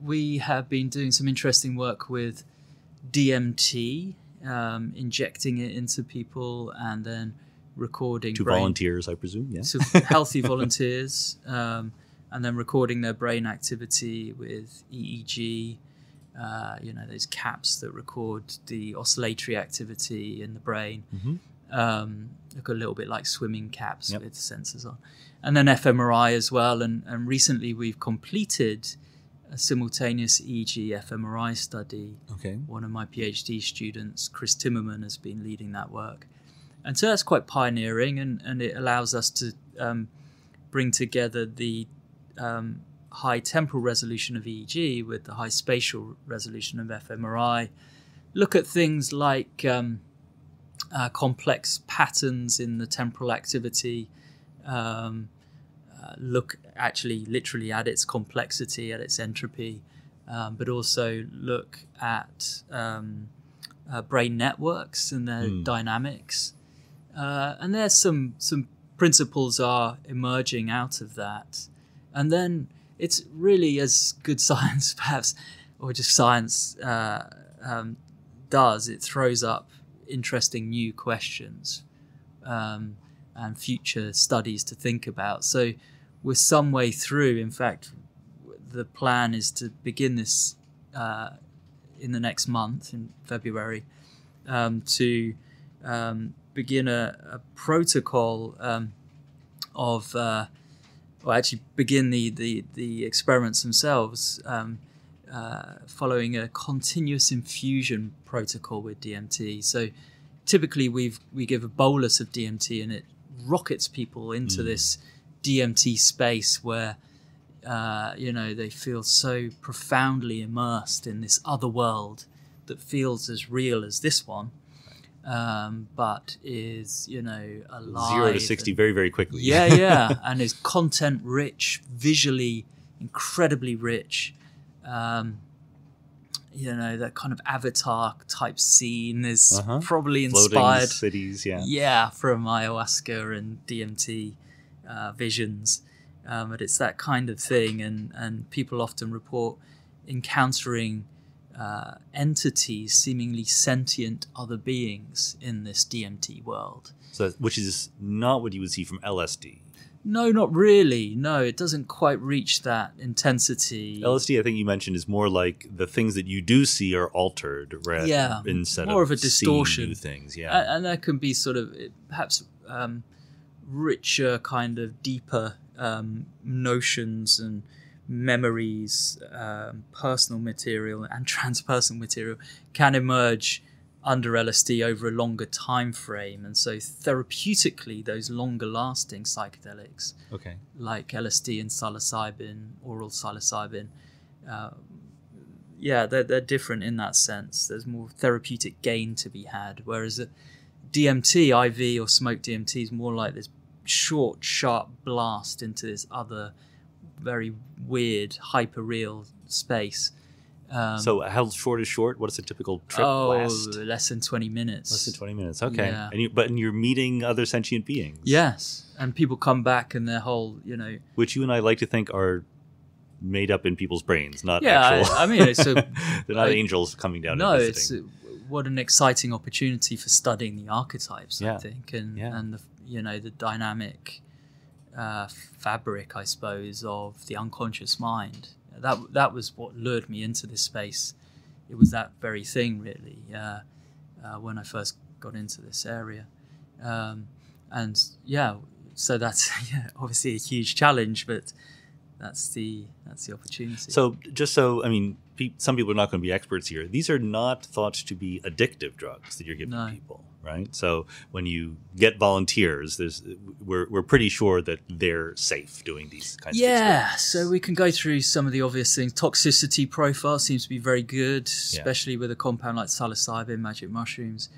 we have been doing some interesting work with D M T. Um, injecting it into people and then recording to brain, volunteers, I presume, yeah, to healthy volunteers, um, and then recording their brain activity with E E G. Uh, you know, those caps that record the oscillatory activity in the brain, mm-hmm. um, look a little bit like swimming caps yep. with sensors on, and then fMRI as well. And, and recently, we've completed a simultaneous E E G fMRI study. Okay. One of my PhD students, Chris Timmerman, has been leading that work. And so that's quite pioneering, and, and it allows us to um, bring together the um, high temporal resolution of E E G with the high spatial resolution of fMRI, look at things like um, uh, complex patterns in the temporal activity, um, Uh, look actually literally at its complexity, at its entropy, um, but also look at um, uh, brain networks and their mm. dynamics. Uh, and there's some, some principles are emerging out of that. And then it's really, as good science perhaps, or just science uh, um, does, it throws up interesting new questions um, and future studies to think about. So we're some way through. In fact, the plan is to begin this uh, in the next month, in February, um, to um, begin a, a protocol um, of, uh, or actually begin the, the, the experiments themselves um, uh, following a continuous infusion protocol with D M T. So typically we've, we give a bolus of D M T and it rockets people into mm. this D M T space where, uh, you know, they feel so profoundly immersed in this other world that feels as real as this one, um, but is, you know, alive. zero to sixty and, very, very quickly. Yeah, yeah. And is content rich, visually incredibly rich. Um, you know, that kind of Avatar type scene is uh-huh. probably inspired. Floating cities, yeah. Yeah, from ayahuasca and D M T. Uh, visions, um, but it's that kind of thing, and and people often report encountering uh, entities, seemingly sentient other beings in this D M T world. So, which is not what you would see from L S D. No, not really. No, it doesn't quite reach that intensity. L S D, I think you mentioned, is more like the things that you do see are altered, rather yeah, instead more of, of a distortion. New things, yeah, and, and that can be sort of perhaps. Um, richer kind of deeper um, notions and memories, um, personal material and transpersonal material can emerge under L S D over a longer time frame. And so therapeutically, those longer lasting psychedelics okay. like L S D and psilocybin, oral psilocybin, uh, yeah, they're, they're different in that sense. There's more therapeutic gain to be had, whereas a, D M T, I V or smoke D M T is more like this short, sharp blast into this other very weird, hyper-real space. Um, so how short is short? What is a typical trip oh, last? Oh, less than twenty minutes. Less than twenty minutes, okay. Yeah. And you, but and you're meeting other sentient beings. Yes, and people come back and their whole, you know... Which you and I like to think are made up in people's brains, not yeah, actual... Yeah, I, I mean, it's a... They're not I, angels coming down no, and visiting. No, it's... What an exciting opportunity for studying the archetypes, yeah. I think, and yeah. and the, you know, the dynamic uh, fabric, I suppose, of the unconscious mind. That that was what lured me into this space. It was that very thing, really, uh, uh, when I first got into this area, um, and yeah, so that's yeah, obviously a huge challenge, but that's the that's the opportunity. So just so I mean. Some people are not going to be experts here. These are not thought to be addictive drugs that you're giving no. people, right? So when you get volunteers, there's we're we're pretty sure that they're safe doing these kinds yeah, of experiments. Yeah, so we can go through some of the obvious things. Toxicity profile seems to be very good, especially yeah. with a compound like psilocybin, magic mushrooms.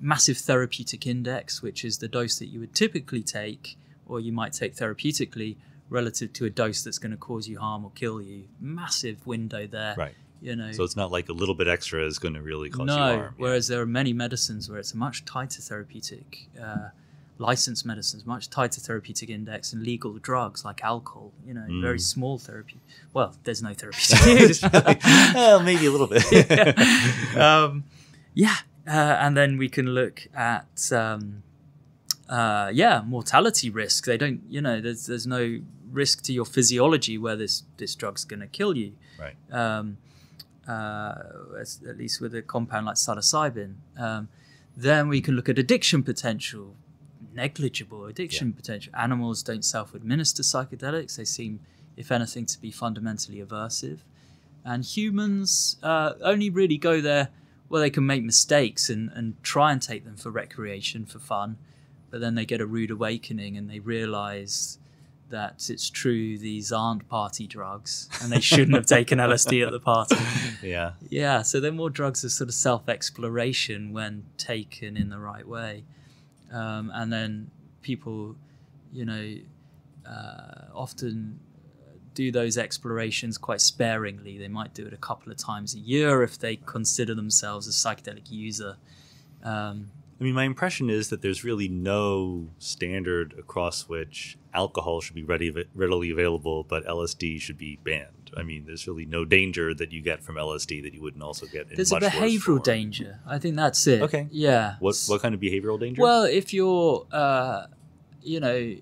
Massive therapeutic index, which is the dose that you would typically take or you might take therapeutically relative to a dose that's going to cause you harm or kill you. Massive window there. Right. You know, so it's not like a little bit extra is going to really cause no, you harm. Whereas yeah. there are many medicines where it's a much tighter therapeutic, uh, licensed medicines, much tighter therapeutic index, and legal drugs like alcohol, you know, mm. very small therapy. Well, there's no therapeutic. Well, maybe a little bit. yeah. Um, yeah. Uh, and then we can look at, um, uh, yeah, mortality risk. They don't, you know, there's, there's no risk to your physiology where this, this drug's going to kill you. Right. Um, Uh, at least with a compound like psilocybin. Um, then we can look at addiction potential, negligible addiction yeah. potential. Animals don't self-administer psychedelics. They seem, if anything, to be fundamentally aversive. And humans uh, only really go there where they can make mistakes and, and try and take them for recreation, for fun. But then they get a rude awakening and they realize... that it's true, these aren't party drugs and they shouldn't have taken L S D at the party. Yeah. Yeah, so they're more drugs of sort of self-exploration when taken in the right way. Um, and then people, you know, uh, often do those explorations quite sparingly. They might do it a couple of times a year if they consider themselves a psychedelic user. Um, I mean, my impression is that there's really no standard across which alcohol should be ready, readily available, but L S D should be banned. I mean, there's really no danger that you get from L S D that you wouldn't also get in there's much There's a behavioral danger. I think that's it. Okay. Yeah. What what kind of behavioral danger? Well, if you're, uh, you know,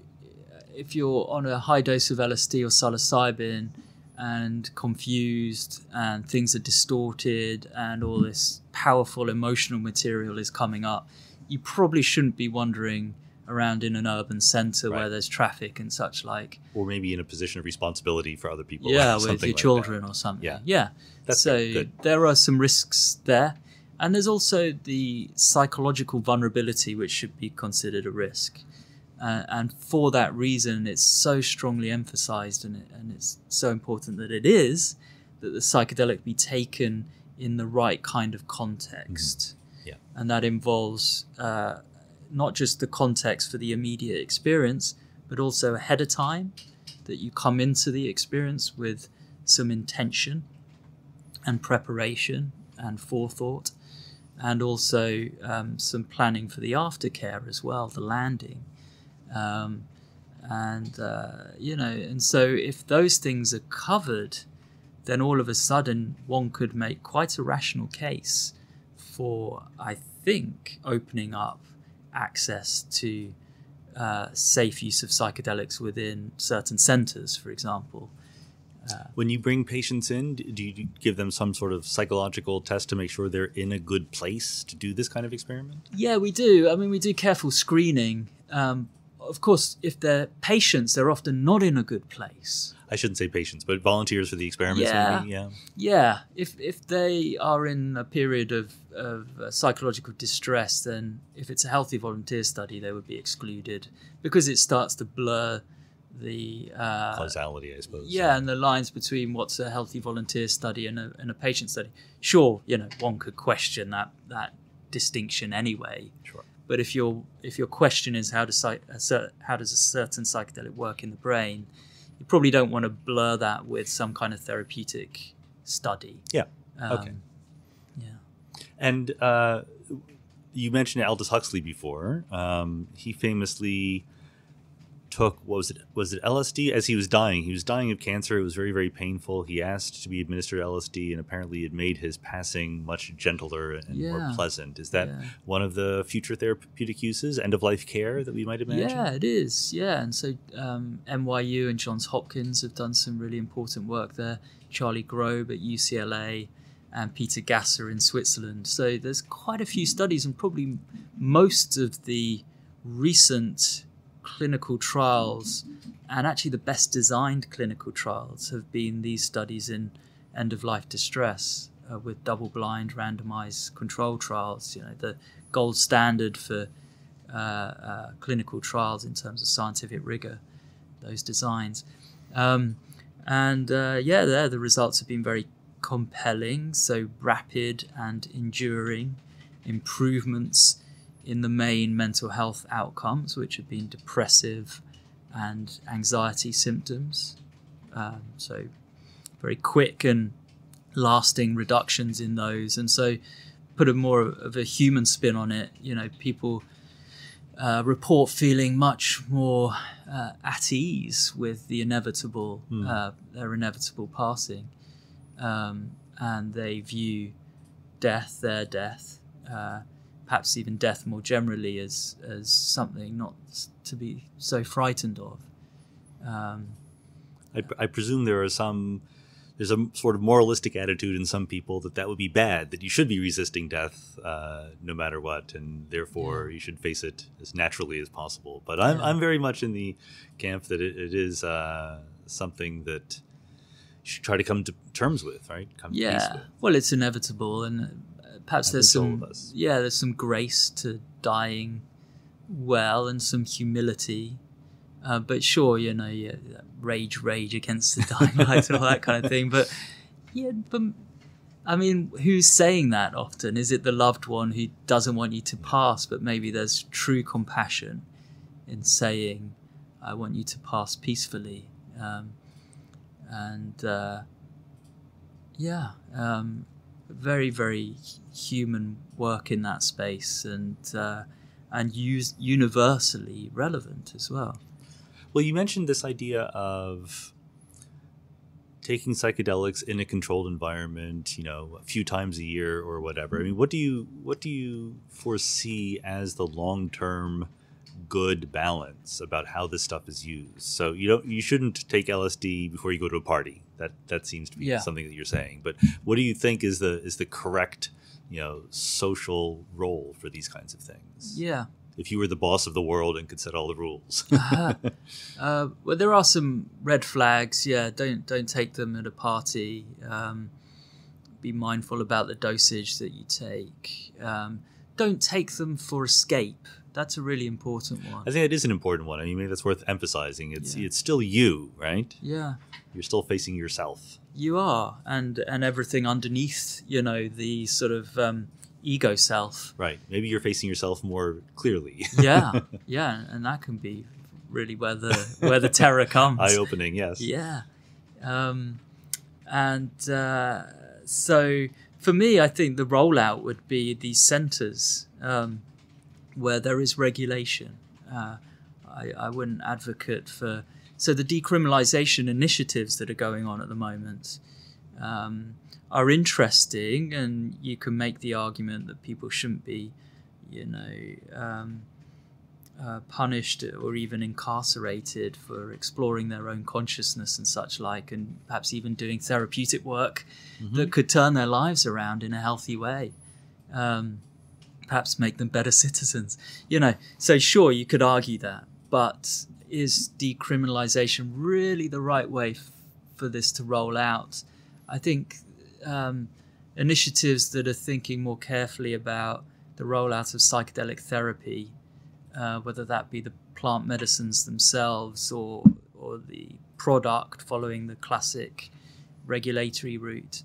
if you're on a high dose of L S D or psilocybin, and confused, and things are distorted, and all this powerful emotional material is coming up, you probably shouldn't be wandering around in an urban centre right. where there's traffic and such like. Or maybe in a position of responsibility for other people. Yeah, with your like children that. or something. Yeah. yeah. That's so good. There are some risks there. And there's also the psychological vulnerability, which should be considered a risk. Uh, and for that reason, it's so strongly emphasised, and, it, and it's so important that it is, that the psychedelic be taken in the right kind of context. Mm-hmm. Yeah. And that involves uh, not just the context for the immediate experience, but also ahead of time, that you come into the experience with some intention and preparation and forethought, and also um, some planning for the aftercare as well, the landing. Um, and, uh, you know, and so if those things are covered, then all of a sudden one could make quite a rational case for, I think, opening up access to uh, safe use of psychedelics within certain centres, for example. Uh, when you bring patients in, do you give them some sort of psychological test to make sure they're in a good place to do this kind of experiment? Yeah, we do. I mean, we do careful screening. Um, of course, if they're patients, they're often not in a good place. I shouldn't say patients, but volunteers for the experiments. Yeah, maybe, yeah. yeah. If if they are in a period of, of uh, psychological distress, then if it's a healthy volunteer study, they would be excluded because it starts to blur the uh, causality, I suppose. Yeah, so. And the lines between what's a healthy volunteer study and a and a patient study. Sure, you know, one could question that that distinction anyway. Sure. But if your if your question is how does how does a certain psychedelic work in the brain, you probably don't want to blur that with some kind of therapeutic study. Yeah. Um, okay. Yeah. And uh, you mentioned Aldous Huxley before. Um, he famously took what was it was it L S D as he was dying. He was dying of cancer. It was very very painful. He asked to be administered L S D, and apparently it made his passing much gentler and yeah. more pleasant. Is that yeah. one of the future therapeutic uses, end of life care that we might imagine? Yeah, it is. Yeah, and so um, N Y U and Johns Hopkins have done some really important work there. Charlie Grobe at U C L A and Peter Gasser in Switzerland. So there's quite a few studies, and probably most of the recent clinical trials, and actually the best designed clinical trials, have been these studies in end-of-life distress uh, with double-blind randomized control trials, you know, the gold standard for uh, uh, clinical trials in terms of scientific rigor, those designs. Um, and uh, yeah, there the results have been very compelling, so rapid and enduring improvements in the main mental health outcomes, which have been depressive and anxiety symptoms. Um, so very quick and lasting reductions in those. And so put a more of a human spin on it. You know, people uh, report feeling much more uh, at ease with the inevitable, mm. uh, their inevitable passing. Um, and they view death, their death, uh, perhaps even death more generally, as as something not to be so frightened of. Um, I, pr I presume there are some, there's a sort of moralistic attitude in some people that that would be bad, that you should be resisting death uh, no matter what, and therefore yeah. you should face it as naturally as possible. But I'm, yeah. I'm very much in the camp that it, it is uh, something that you should try to come to terms with, right? Come yeah, to peace with. Well, it's inevitable, and perhaps there's some, yeah, there's some grace to dying well, and some humility. Uh, but sure, you know, yeah, rage, rage against the dying light and all that kind of thing. But yeah, but I mean, who's saying that often? Is it the loved one who doesn't want you to pass? But maybe there's true compassion in saying, "I want you to pass peacefully," um, and uh, yeah. Um, very very human work in that space, and uh, and use universally relevant as well. Well, you mentioned this idea of taking psychedelics in a controlled environment, you know, a few times a year or whatever. I mean, what do you what do you foresee as the long-term good balance about how this stuff is used. So you don't, you shouldn't take L S D before you go to a party. That that seems to be yeah. something that you're saying. But what do you think is the is the correct, you know, social role for these kinds of things? Yeah. If you were the boss of the world and could set all the rules. uh, uh, well, there are some red flags. Yeah, don't don't take them at a party. Um, be mindful about the dosage that you take. Um, don't take them for escape. That's a really important one. I think it is an important one. I mean, maybe that's worth emphasizing. It's yeah. it's still you, right? Yeah, you're still facing yourself. You are, and and everything underneath. You know, the sort of. Um, ego self. Right. Maybe you're facing yourself more clearly. yeah. Yeah. And that can be really where the where the terror comes. Eye opening, yes. Yeah. Um, and uh, so for me, I think the rollout would be these centers um, where there is regulation. Uh, I, I wouldn't advocate for... So the decriminalization initiatives that are going on at the moment... Um, are interesting, and you can make the argument that people shouldn't be, you know, um, uh, punished or even incarcerated for exploring their own consciousness and such like, and perhaps even doing therapeutic work mm-hmm. that could turn their lives around in a healthy way, um, perhaps make them better citizens, you know. So sure, you could argue that, but is decriminalization really the right way f- for this to roll out? I think... Um, initiatives that are thinking more carefully about the rollout of psychedelic therapy, uh, whether that be the plant medicines themselves or or the product following the classic regulatory route.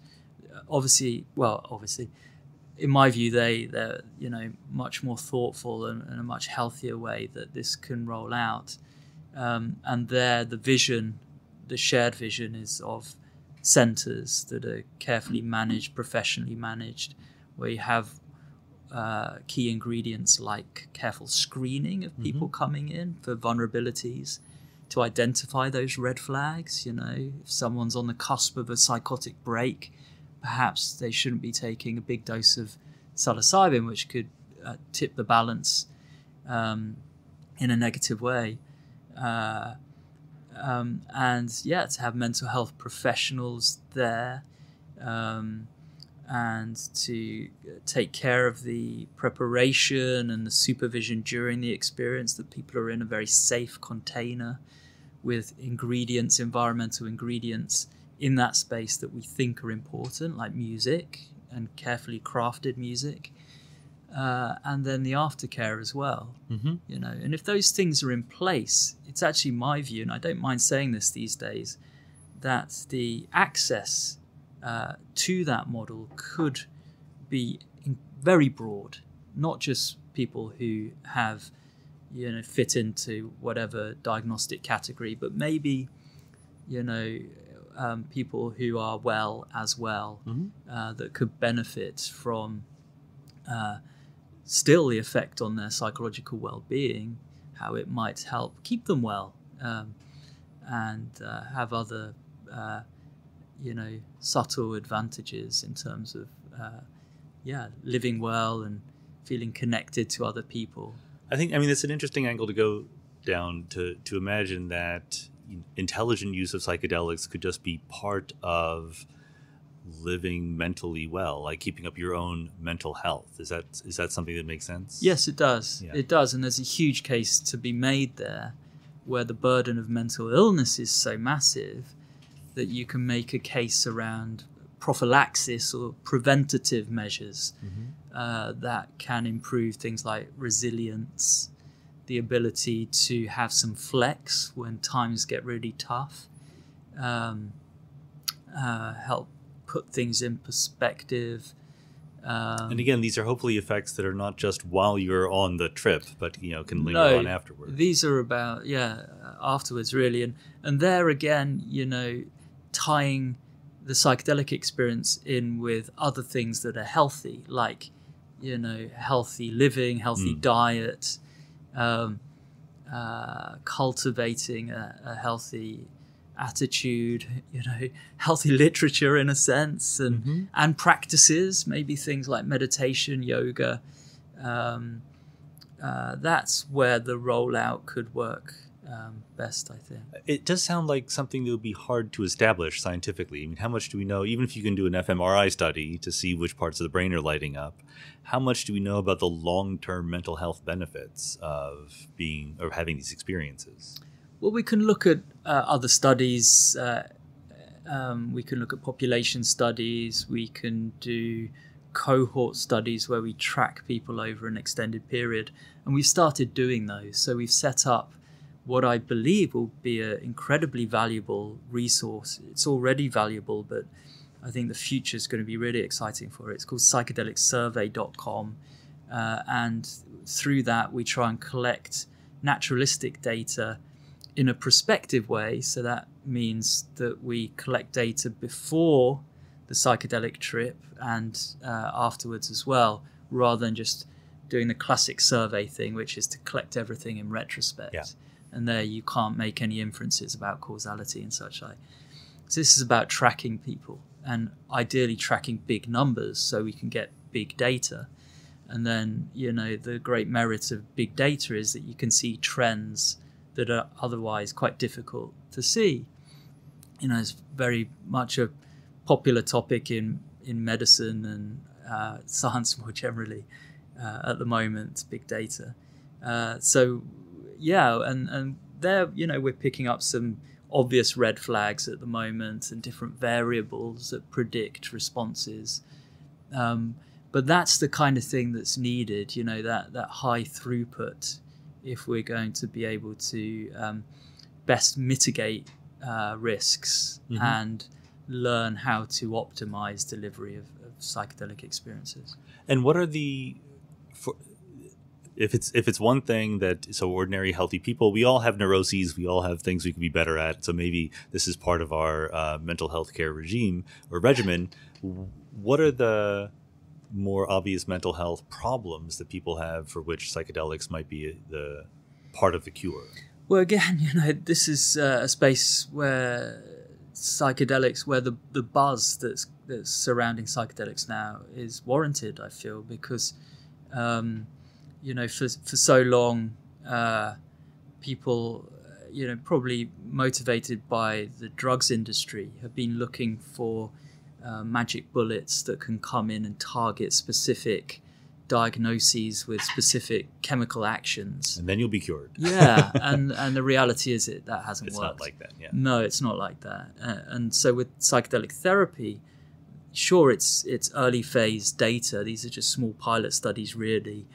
Obviously, well, obviously, in my view, they they're you know much more thoughtful and, and a much healthier way that this can roll out. Um, and there, the vision, the shared vision, is of centers that are carefully managed, professionally managed, where you have uh, key ingredients like careful screening of people mm-hmm. coming in for vulnerabilities to identify those red flags. You know, if someone's on the cusp of a psychotic break, perhaps they shouldn't be taking a big dose of psilocybin, which could uh, tip the balance um, in a negative way. Uh, Um, and yeah, to have mental health professionals there um, and to take care of the preparation and the supervision during the experience, that people are in a very safe container with ingredients, environmental ingredients in that space that we think are important, like music and carefully crafted music. Uh, and then the aftercare as well, mm-hmm. you know. And if those things are in place, it's actually my view, and I don't mind saying this these days, that the access uh, to that model could be very broad, not just people who have, you know, fit into whatever diagnostic category, but maybe, you know, um, people who are well as well, mm-hmm. uh, that could benefit from... Uh, still the effect on their psychological well-being, how it might help keep them well, um, and uh, have other, uh, you know, subtle advantages in terms of, uh, yeah, living well and feeling connected to other people. I think, I mean, it's an interesting angle to go down, to, to imagine that intelligent use of psychedelics could just be part of living mentally well, like keeping up your own mental health. Is that is that something that makes sense? Yes, it does. Yeah. It does. And there's a huge case to be made there where the burden of mental illness is so massive that you can make a case around prophylaxis or preventative measures mm-hmm. uh, that can improve things like resilience, the ability to have some flex when times get really tough, um, uh, help put things in perspective. Um, and again, these are hopefully effects that are not just while you're on the trip, but, you know, can linger no, on afterwards. These are about, yeah, afterwards really. And, and there again, you know, tying the psychedelic experience in with other things that are healthy, like, you know, healthy living, healthy mm. diet, um, uh, cultivating a, a healthy attitude, you know, healthy literature in a sense, and mm-hmm. and practices, maybe things like meditation, yoga, um, uh, that's where the rollout could work um, best, I think. It does sound like something that would be hard to establish scientifically. I mean, how much do we know, even if you can do an fMRI study to see which parts of the brain are lighting up, how much do we know about the long-term mental health benefits of being or having these experiences? Well, we can look at uh, other studies. Uh, um, we can look at population studies. We can do cohort studies where we track people over an extended period. And we've started doing those. So we've set up what I believe will be an incredibly valuable resource. It's already valuable, but I think the future is going to be really exciting for it. It's called psychedelic survey dot com. Uh, and through that, we try and collect naturalistic data in a prospective way. So that means that we collect data before the psychedelic trip and uh, afterwards as well, rather than just doing the classic survey thing, which is to collect everything in retrospect. Yeah. And there you can't make any inferences about causality and such like. So this is about tracking people and ideally tracking big numbers so we can get big data. And then, you know, the great merit of big data is that you can see trends that are otherwise quite difficult to see. You know, it's very much a popular topic in, in medicine and uh, science more generally uh, at the moment, big data. Uh, so, yeah, and, and there, you know, we're picking up some obvious red flags at the moment and different variables that predict responses. Um, but that's the kind of thing that's needed, you know, that, that high throughput, if we're going to be able to um, best mitigate uh, risks mm-hmm. and learn how to optimize delivery of, of psychedelic experiences. And what are the, for, if it's if it's one thing that, so ordinary healthy people, we all have neuroses, we all have things we can be better at, so maybe this is part of our uh, mental health care regime or regimen. What are the more obvious mental health problems that people have for which psychedelics might be the part of the cure? Well, again, you know, this is uh, a space where psychedelics, where the, the buzz that's, that's surrounding psychedelics now is warranted, I feel, because, um, you know, for, for so long, uh, people, you know, probably motivated by the drugs industry, have been looking for Uh, magic bullets that can come in and target specific diagnoses with specific chemical actions, and then you'll be cured. Yeah, and and the reality is it that hasn't it's worked. It's not like that. Yeah. No, it's not like that. Uh, and so with psychedelic therapy, sure, it's it's early phase data. These are just small pilot studies, really,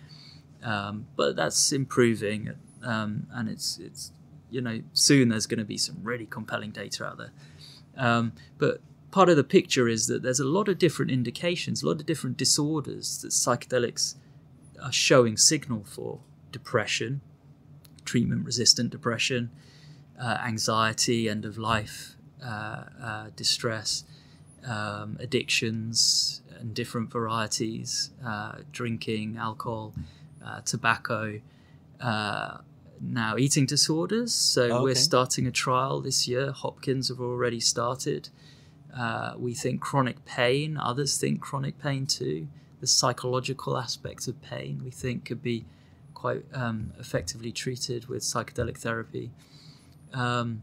um, but that's improving, um, and it's it's you know soon there's going to be some really compelling data out there, um, but. Part of the picture is that there's a lot of different indications, a lot of different disorders that psychedelics are showing signal for: depression, treatment-resistant depression, uh, anxiety, end-of-life uh, uh, distress, um, addictions and different varieties, uh, drinking, alcohol, uh, tobacco, uh, now eating disorders. So okay. We're starting a trial this year. Hopkins have already started. Uh, we think chronic pain, others think chronic pain too. The psychological aspects of pain we think could be quite um, effectively treated with psychedelic therapy. Um,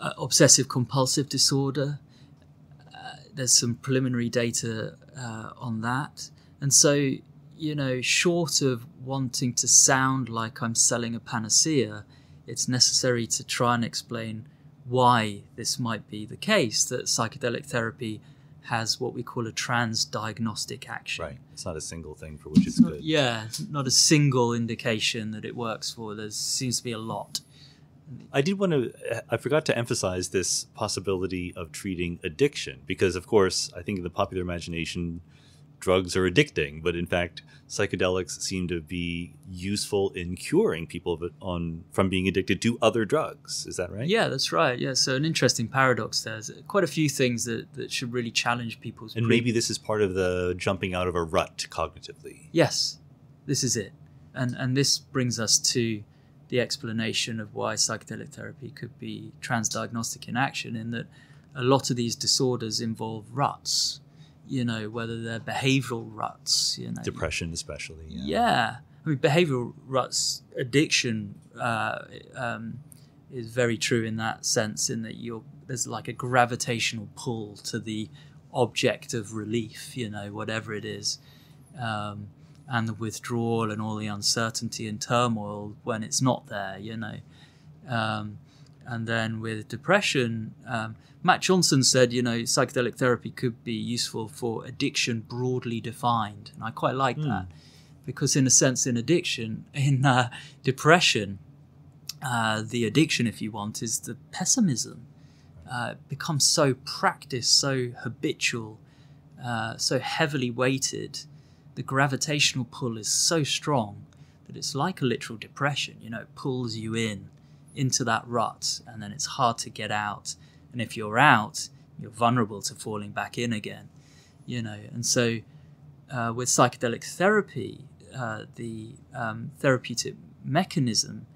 uh, obsessive compulsive disorder, uh, there's some preliminary data uh, on that. And so, you know, short of wanting to sound like I'm selling a panacea, it's necessary to try and explain why this might be the case, that psychedelic therapy has what we call a transdiagnostic action. Right. It's not a single thing for which it's, it's not, good. Yeah, it's not a single indication that it works for. There seems to be a lot. I did want to, I forgot to emphasize this possibility of treating addiction, because, of course, I think in the popular imagination, drugs are addicting, but in fact, psychedelics seem to be useful in curing people on from being addicted to other drugs. Is that right? Yeah, that's right. Yeah, so an interesting paradox. There's quite a few things that, that should really challenge people's... And maybe this is part of the jumping out of a rut cognitively. Yes, this is it. And, and this brings us to the explanation of why psychedelic therapy could be transdiagnostic in action, in that a lot of these disorders involve ruts. You know, whether they're behavioral ruts, you know. Depression especially. Yeah. yeah. I mean, behavioral ruts, addiction uh, um, is very true in that sense, in that you're, there's like a gravitational pull to the object of relief, you know, whatever it is, um, and the withdrawal and all the uncertainty and turmoil when it's not there, you know. Um, and then with depression, um, Matt Johnson said, you know, psychedelic therapy could be useful for addiction broadly defined. And I quite like mm. that, because in a sense, in addiction, in uh, depression, uh, the addiction, if you want, is the pessimism. Uh, it becomes so practiced, so habitual, uh, so heavily weighted. The gravitational pull is so strong that it's like a literal depression. You know, it pulls you in into that rut, and then it's hard to get out. And if you're out, you're vulnerable to falling back in again, you know. And so uh, with psychedelic therapy, uh, the um, therapeutic mechanism,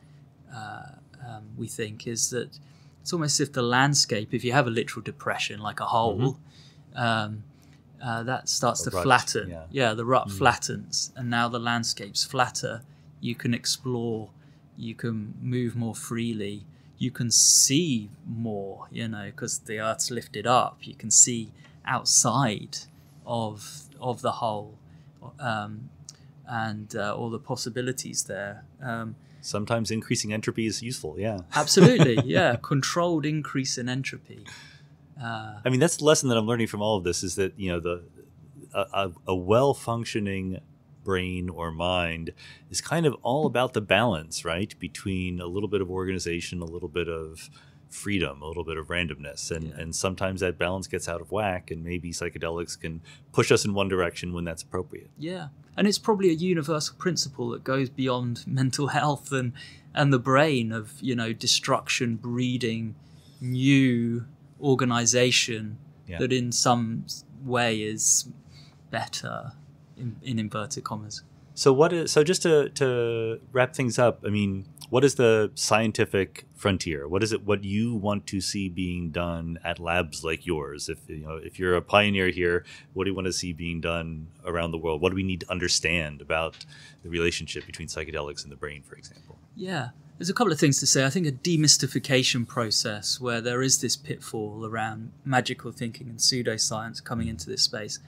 uh, um, we think, is that it's almost as if the landscape, if you have a literal depression, like a hole, mm-hmm. um, uh, that starts a to rut, flatten. Yeah, yeah the rut mm. flattens, and now the landscape's flatter. You can explore, you can move more freely, you can see more, you know, because the earth's lifted up. You can see outside of of the whole, um, and uh, all the possibilities there. Um, Sometimes increasing entropy is useful, yeah. Absolutely, yeah. Controlled increase in entropy. Uh, I mean, that's the lesson that I'm learning from all of this, is that, you know, the a, a well-functioning brain or mind is kind of all about the balance, right, between a little bit of organization, a little bit of freedom, a little bit of randomness, and yeah. and sometimes that balance gets out of whack, and maybe psychedelics can push us in one direction when that's appropriate. Yeah, and it's probably a universal principle that goes beyond mental health and and the brain, of, you know, destruction breeding new organization yeah. that in some way is better. In, in inverted commas. So what is, so just to, to wrap things up, I mean, what is the scientific frontier? What is it, what you want to see being done at labs like yours? If, you know, if you're a pioneer here, what do you want to see being done around the world? What do we need to understand about the relationship between psychedelics and the brain, for example? Yeah, there's a couple of things to say. I think a demystification process, where there is this pitfall around magical thinking and pseudoscience coming into this space.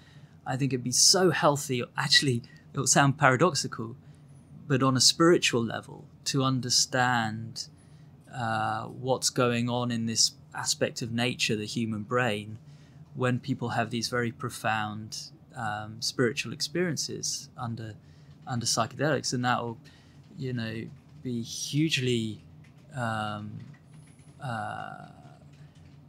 I think it'd be so healthy, actually it'll sound paradoxical, but on a spiritual level, to understand uh, what's going on in this aspect of nature, the human brain, when people have these very profound um, spiritual experiences under under psychedelics. And that'll, you know, be hugely um, uh,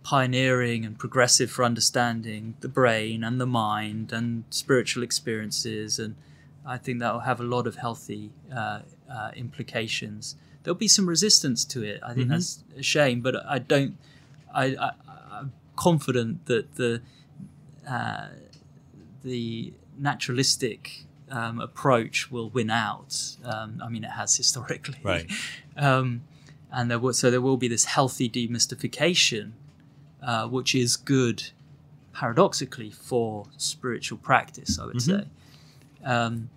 pioneering and progressive for understanding the brain and the mind and spiritual experiences. And I think that will have a lot of healthy uh, uh, implications. There'll be some resistance to it. I think mm-hmm. that's a shame, but I don't, I, I, I'm confident that the, uh, the naturalistic um, approach will win out. Um, I mean, it has historically. Right. um, and there will, so there will be this healthy demystification, Uh, which is good, paradoxically, for spiritual practice, I would mm-hmm. say. Um,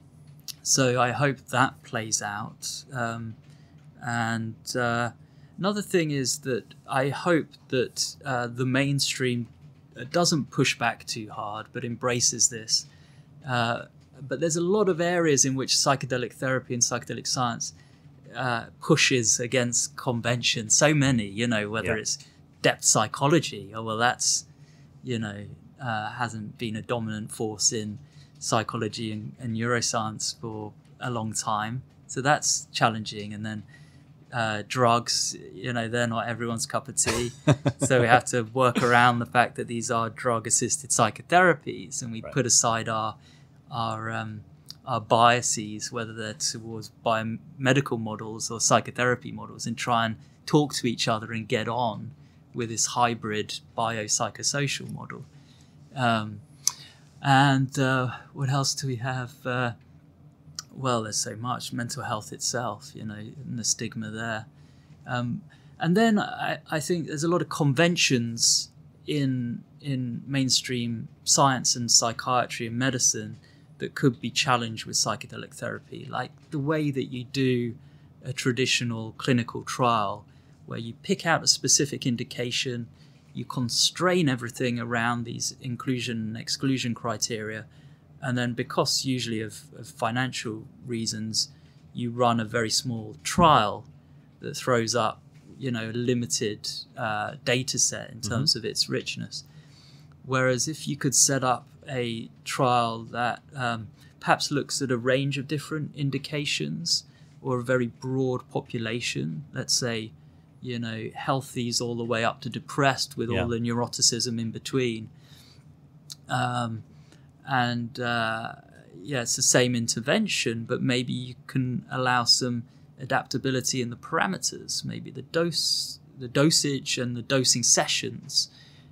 so I hope that plays out. Um, and uh, another thing is that I hope that uh, the mainstream doesn't push back too hard, but embraces this. Uh, but there's a lot of areas in which psychedelic therapy and psychedelic science uh, pushes against convention. So many, you know, whether yeah. it's depth psychology, oh well, that's, you know, uh, hasn't been a dominant force in psychology and, and neuroscience for a long time, so that's challenging. And then uh, drugs, you know, they're not everyone's cup of tea, so we have to work around the fact that these are drug-assisted psychotherapies, and we right. put aside our our um, our biases, whether they're towards biomedical models or psychotherapy models, and try and talk to each other and get on with this hybrid biopsychosocial model. Um, and uh, what else do we have? Uh, well, there's so much. Mental health itself, you know, and the stigma there. Um, and then I, I think there's a lot of conventions in in mainstream science and psychiatry and medicine that could be challenged with psychedelic therapy, like the way that you do a traditional clinical trial where you pick out a specific indication, you constrain everything around these inclusion and exclusion criteria, and then because usually of, of financial reasons, you run a very small trial that throws up, you know, a limited uh, data set in terms mm-hmm. of its richness. Whereas if you could set up a trial that um, perhaps looks at a range of different indications or a very broad population, let's say, you know, healthies all the way up to depressed with yeah. all the neuroticism in between. Um, and uh, yeah, it's the same intervention, but maybe you can allow some adaptability in the parameters, maybe the dose, the dosage and the dosing sessions,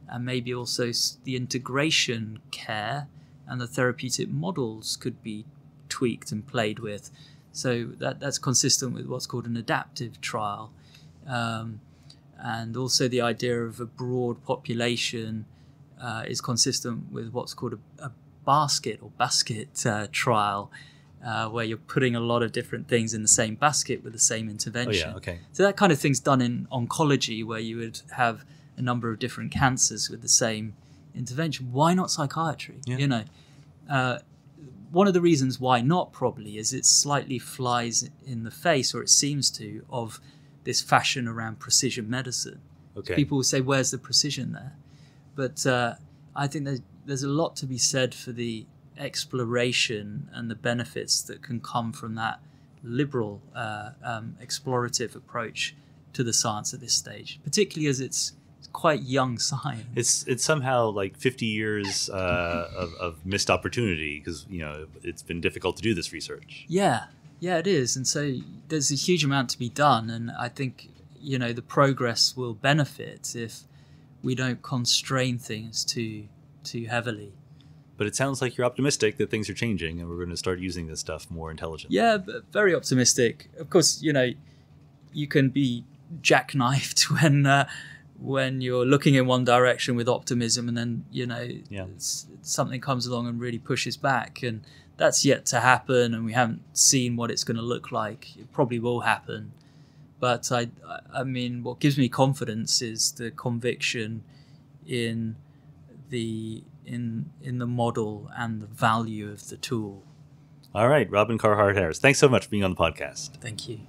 and maybe also the integration care and the therapeutic models could be tweaked and played with. So that, that's consistent with what's called an adaptive trial. Um, and also the idea of a broad population uh, is consistent with what's called a, a basket or basket uh, trial, uh, where you're putting a lot of different things in the same basket with the same intervention. Oh, yeah, okay. So that kind of thing's done in oncology, where you would have a number of different cancers with the same intervention. Why not psychiatry? Yeah. You know, uh, one of the reasons why not probably is it slightly flies in the face, or it seems to, of this fashion around precision medicine. Okay. So people will say, where's the precision there? But uh, I think there's, there's a lot to be said for the exploration and the benefits that can come from that liberal uh, um, explorative approach to the science at this stage, particularly as it's quite young science. It's it's somehow like fifty years uh, of, of missed opportunity, because, you know, it's been difficult to do this research. Yeah, yeah, it is. And so there's a huge amount to be done. And I think, you know, the progress will benefit if we don't constrain things too, too heavily. But it sounds like you're optimistic that things are changing and we're going to start using this stuff more intelligently. Yeah, very optimistic. Of course, you know, you can be jackknifed when... Uh, when you're looking in one direction with optimism, and then, you know, yeah. something comes along and really pushes back, and that's yet to happen, and we haven't seen what it's going to look like. It probably will happen, but I I mean, what gives me confidence is the conviction in the in in the model and the value of the tool. All right, Robin Carhart-Harris, thanks so much for being on the podcast. Thank you.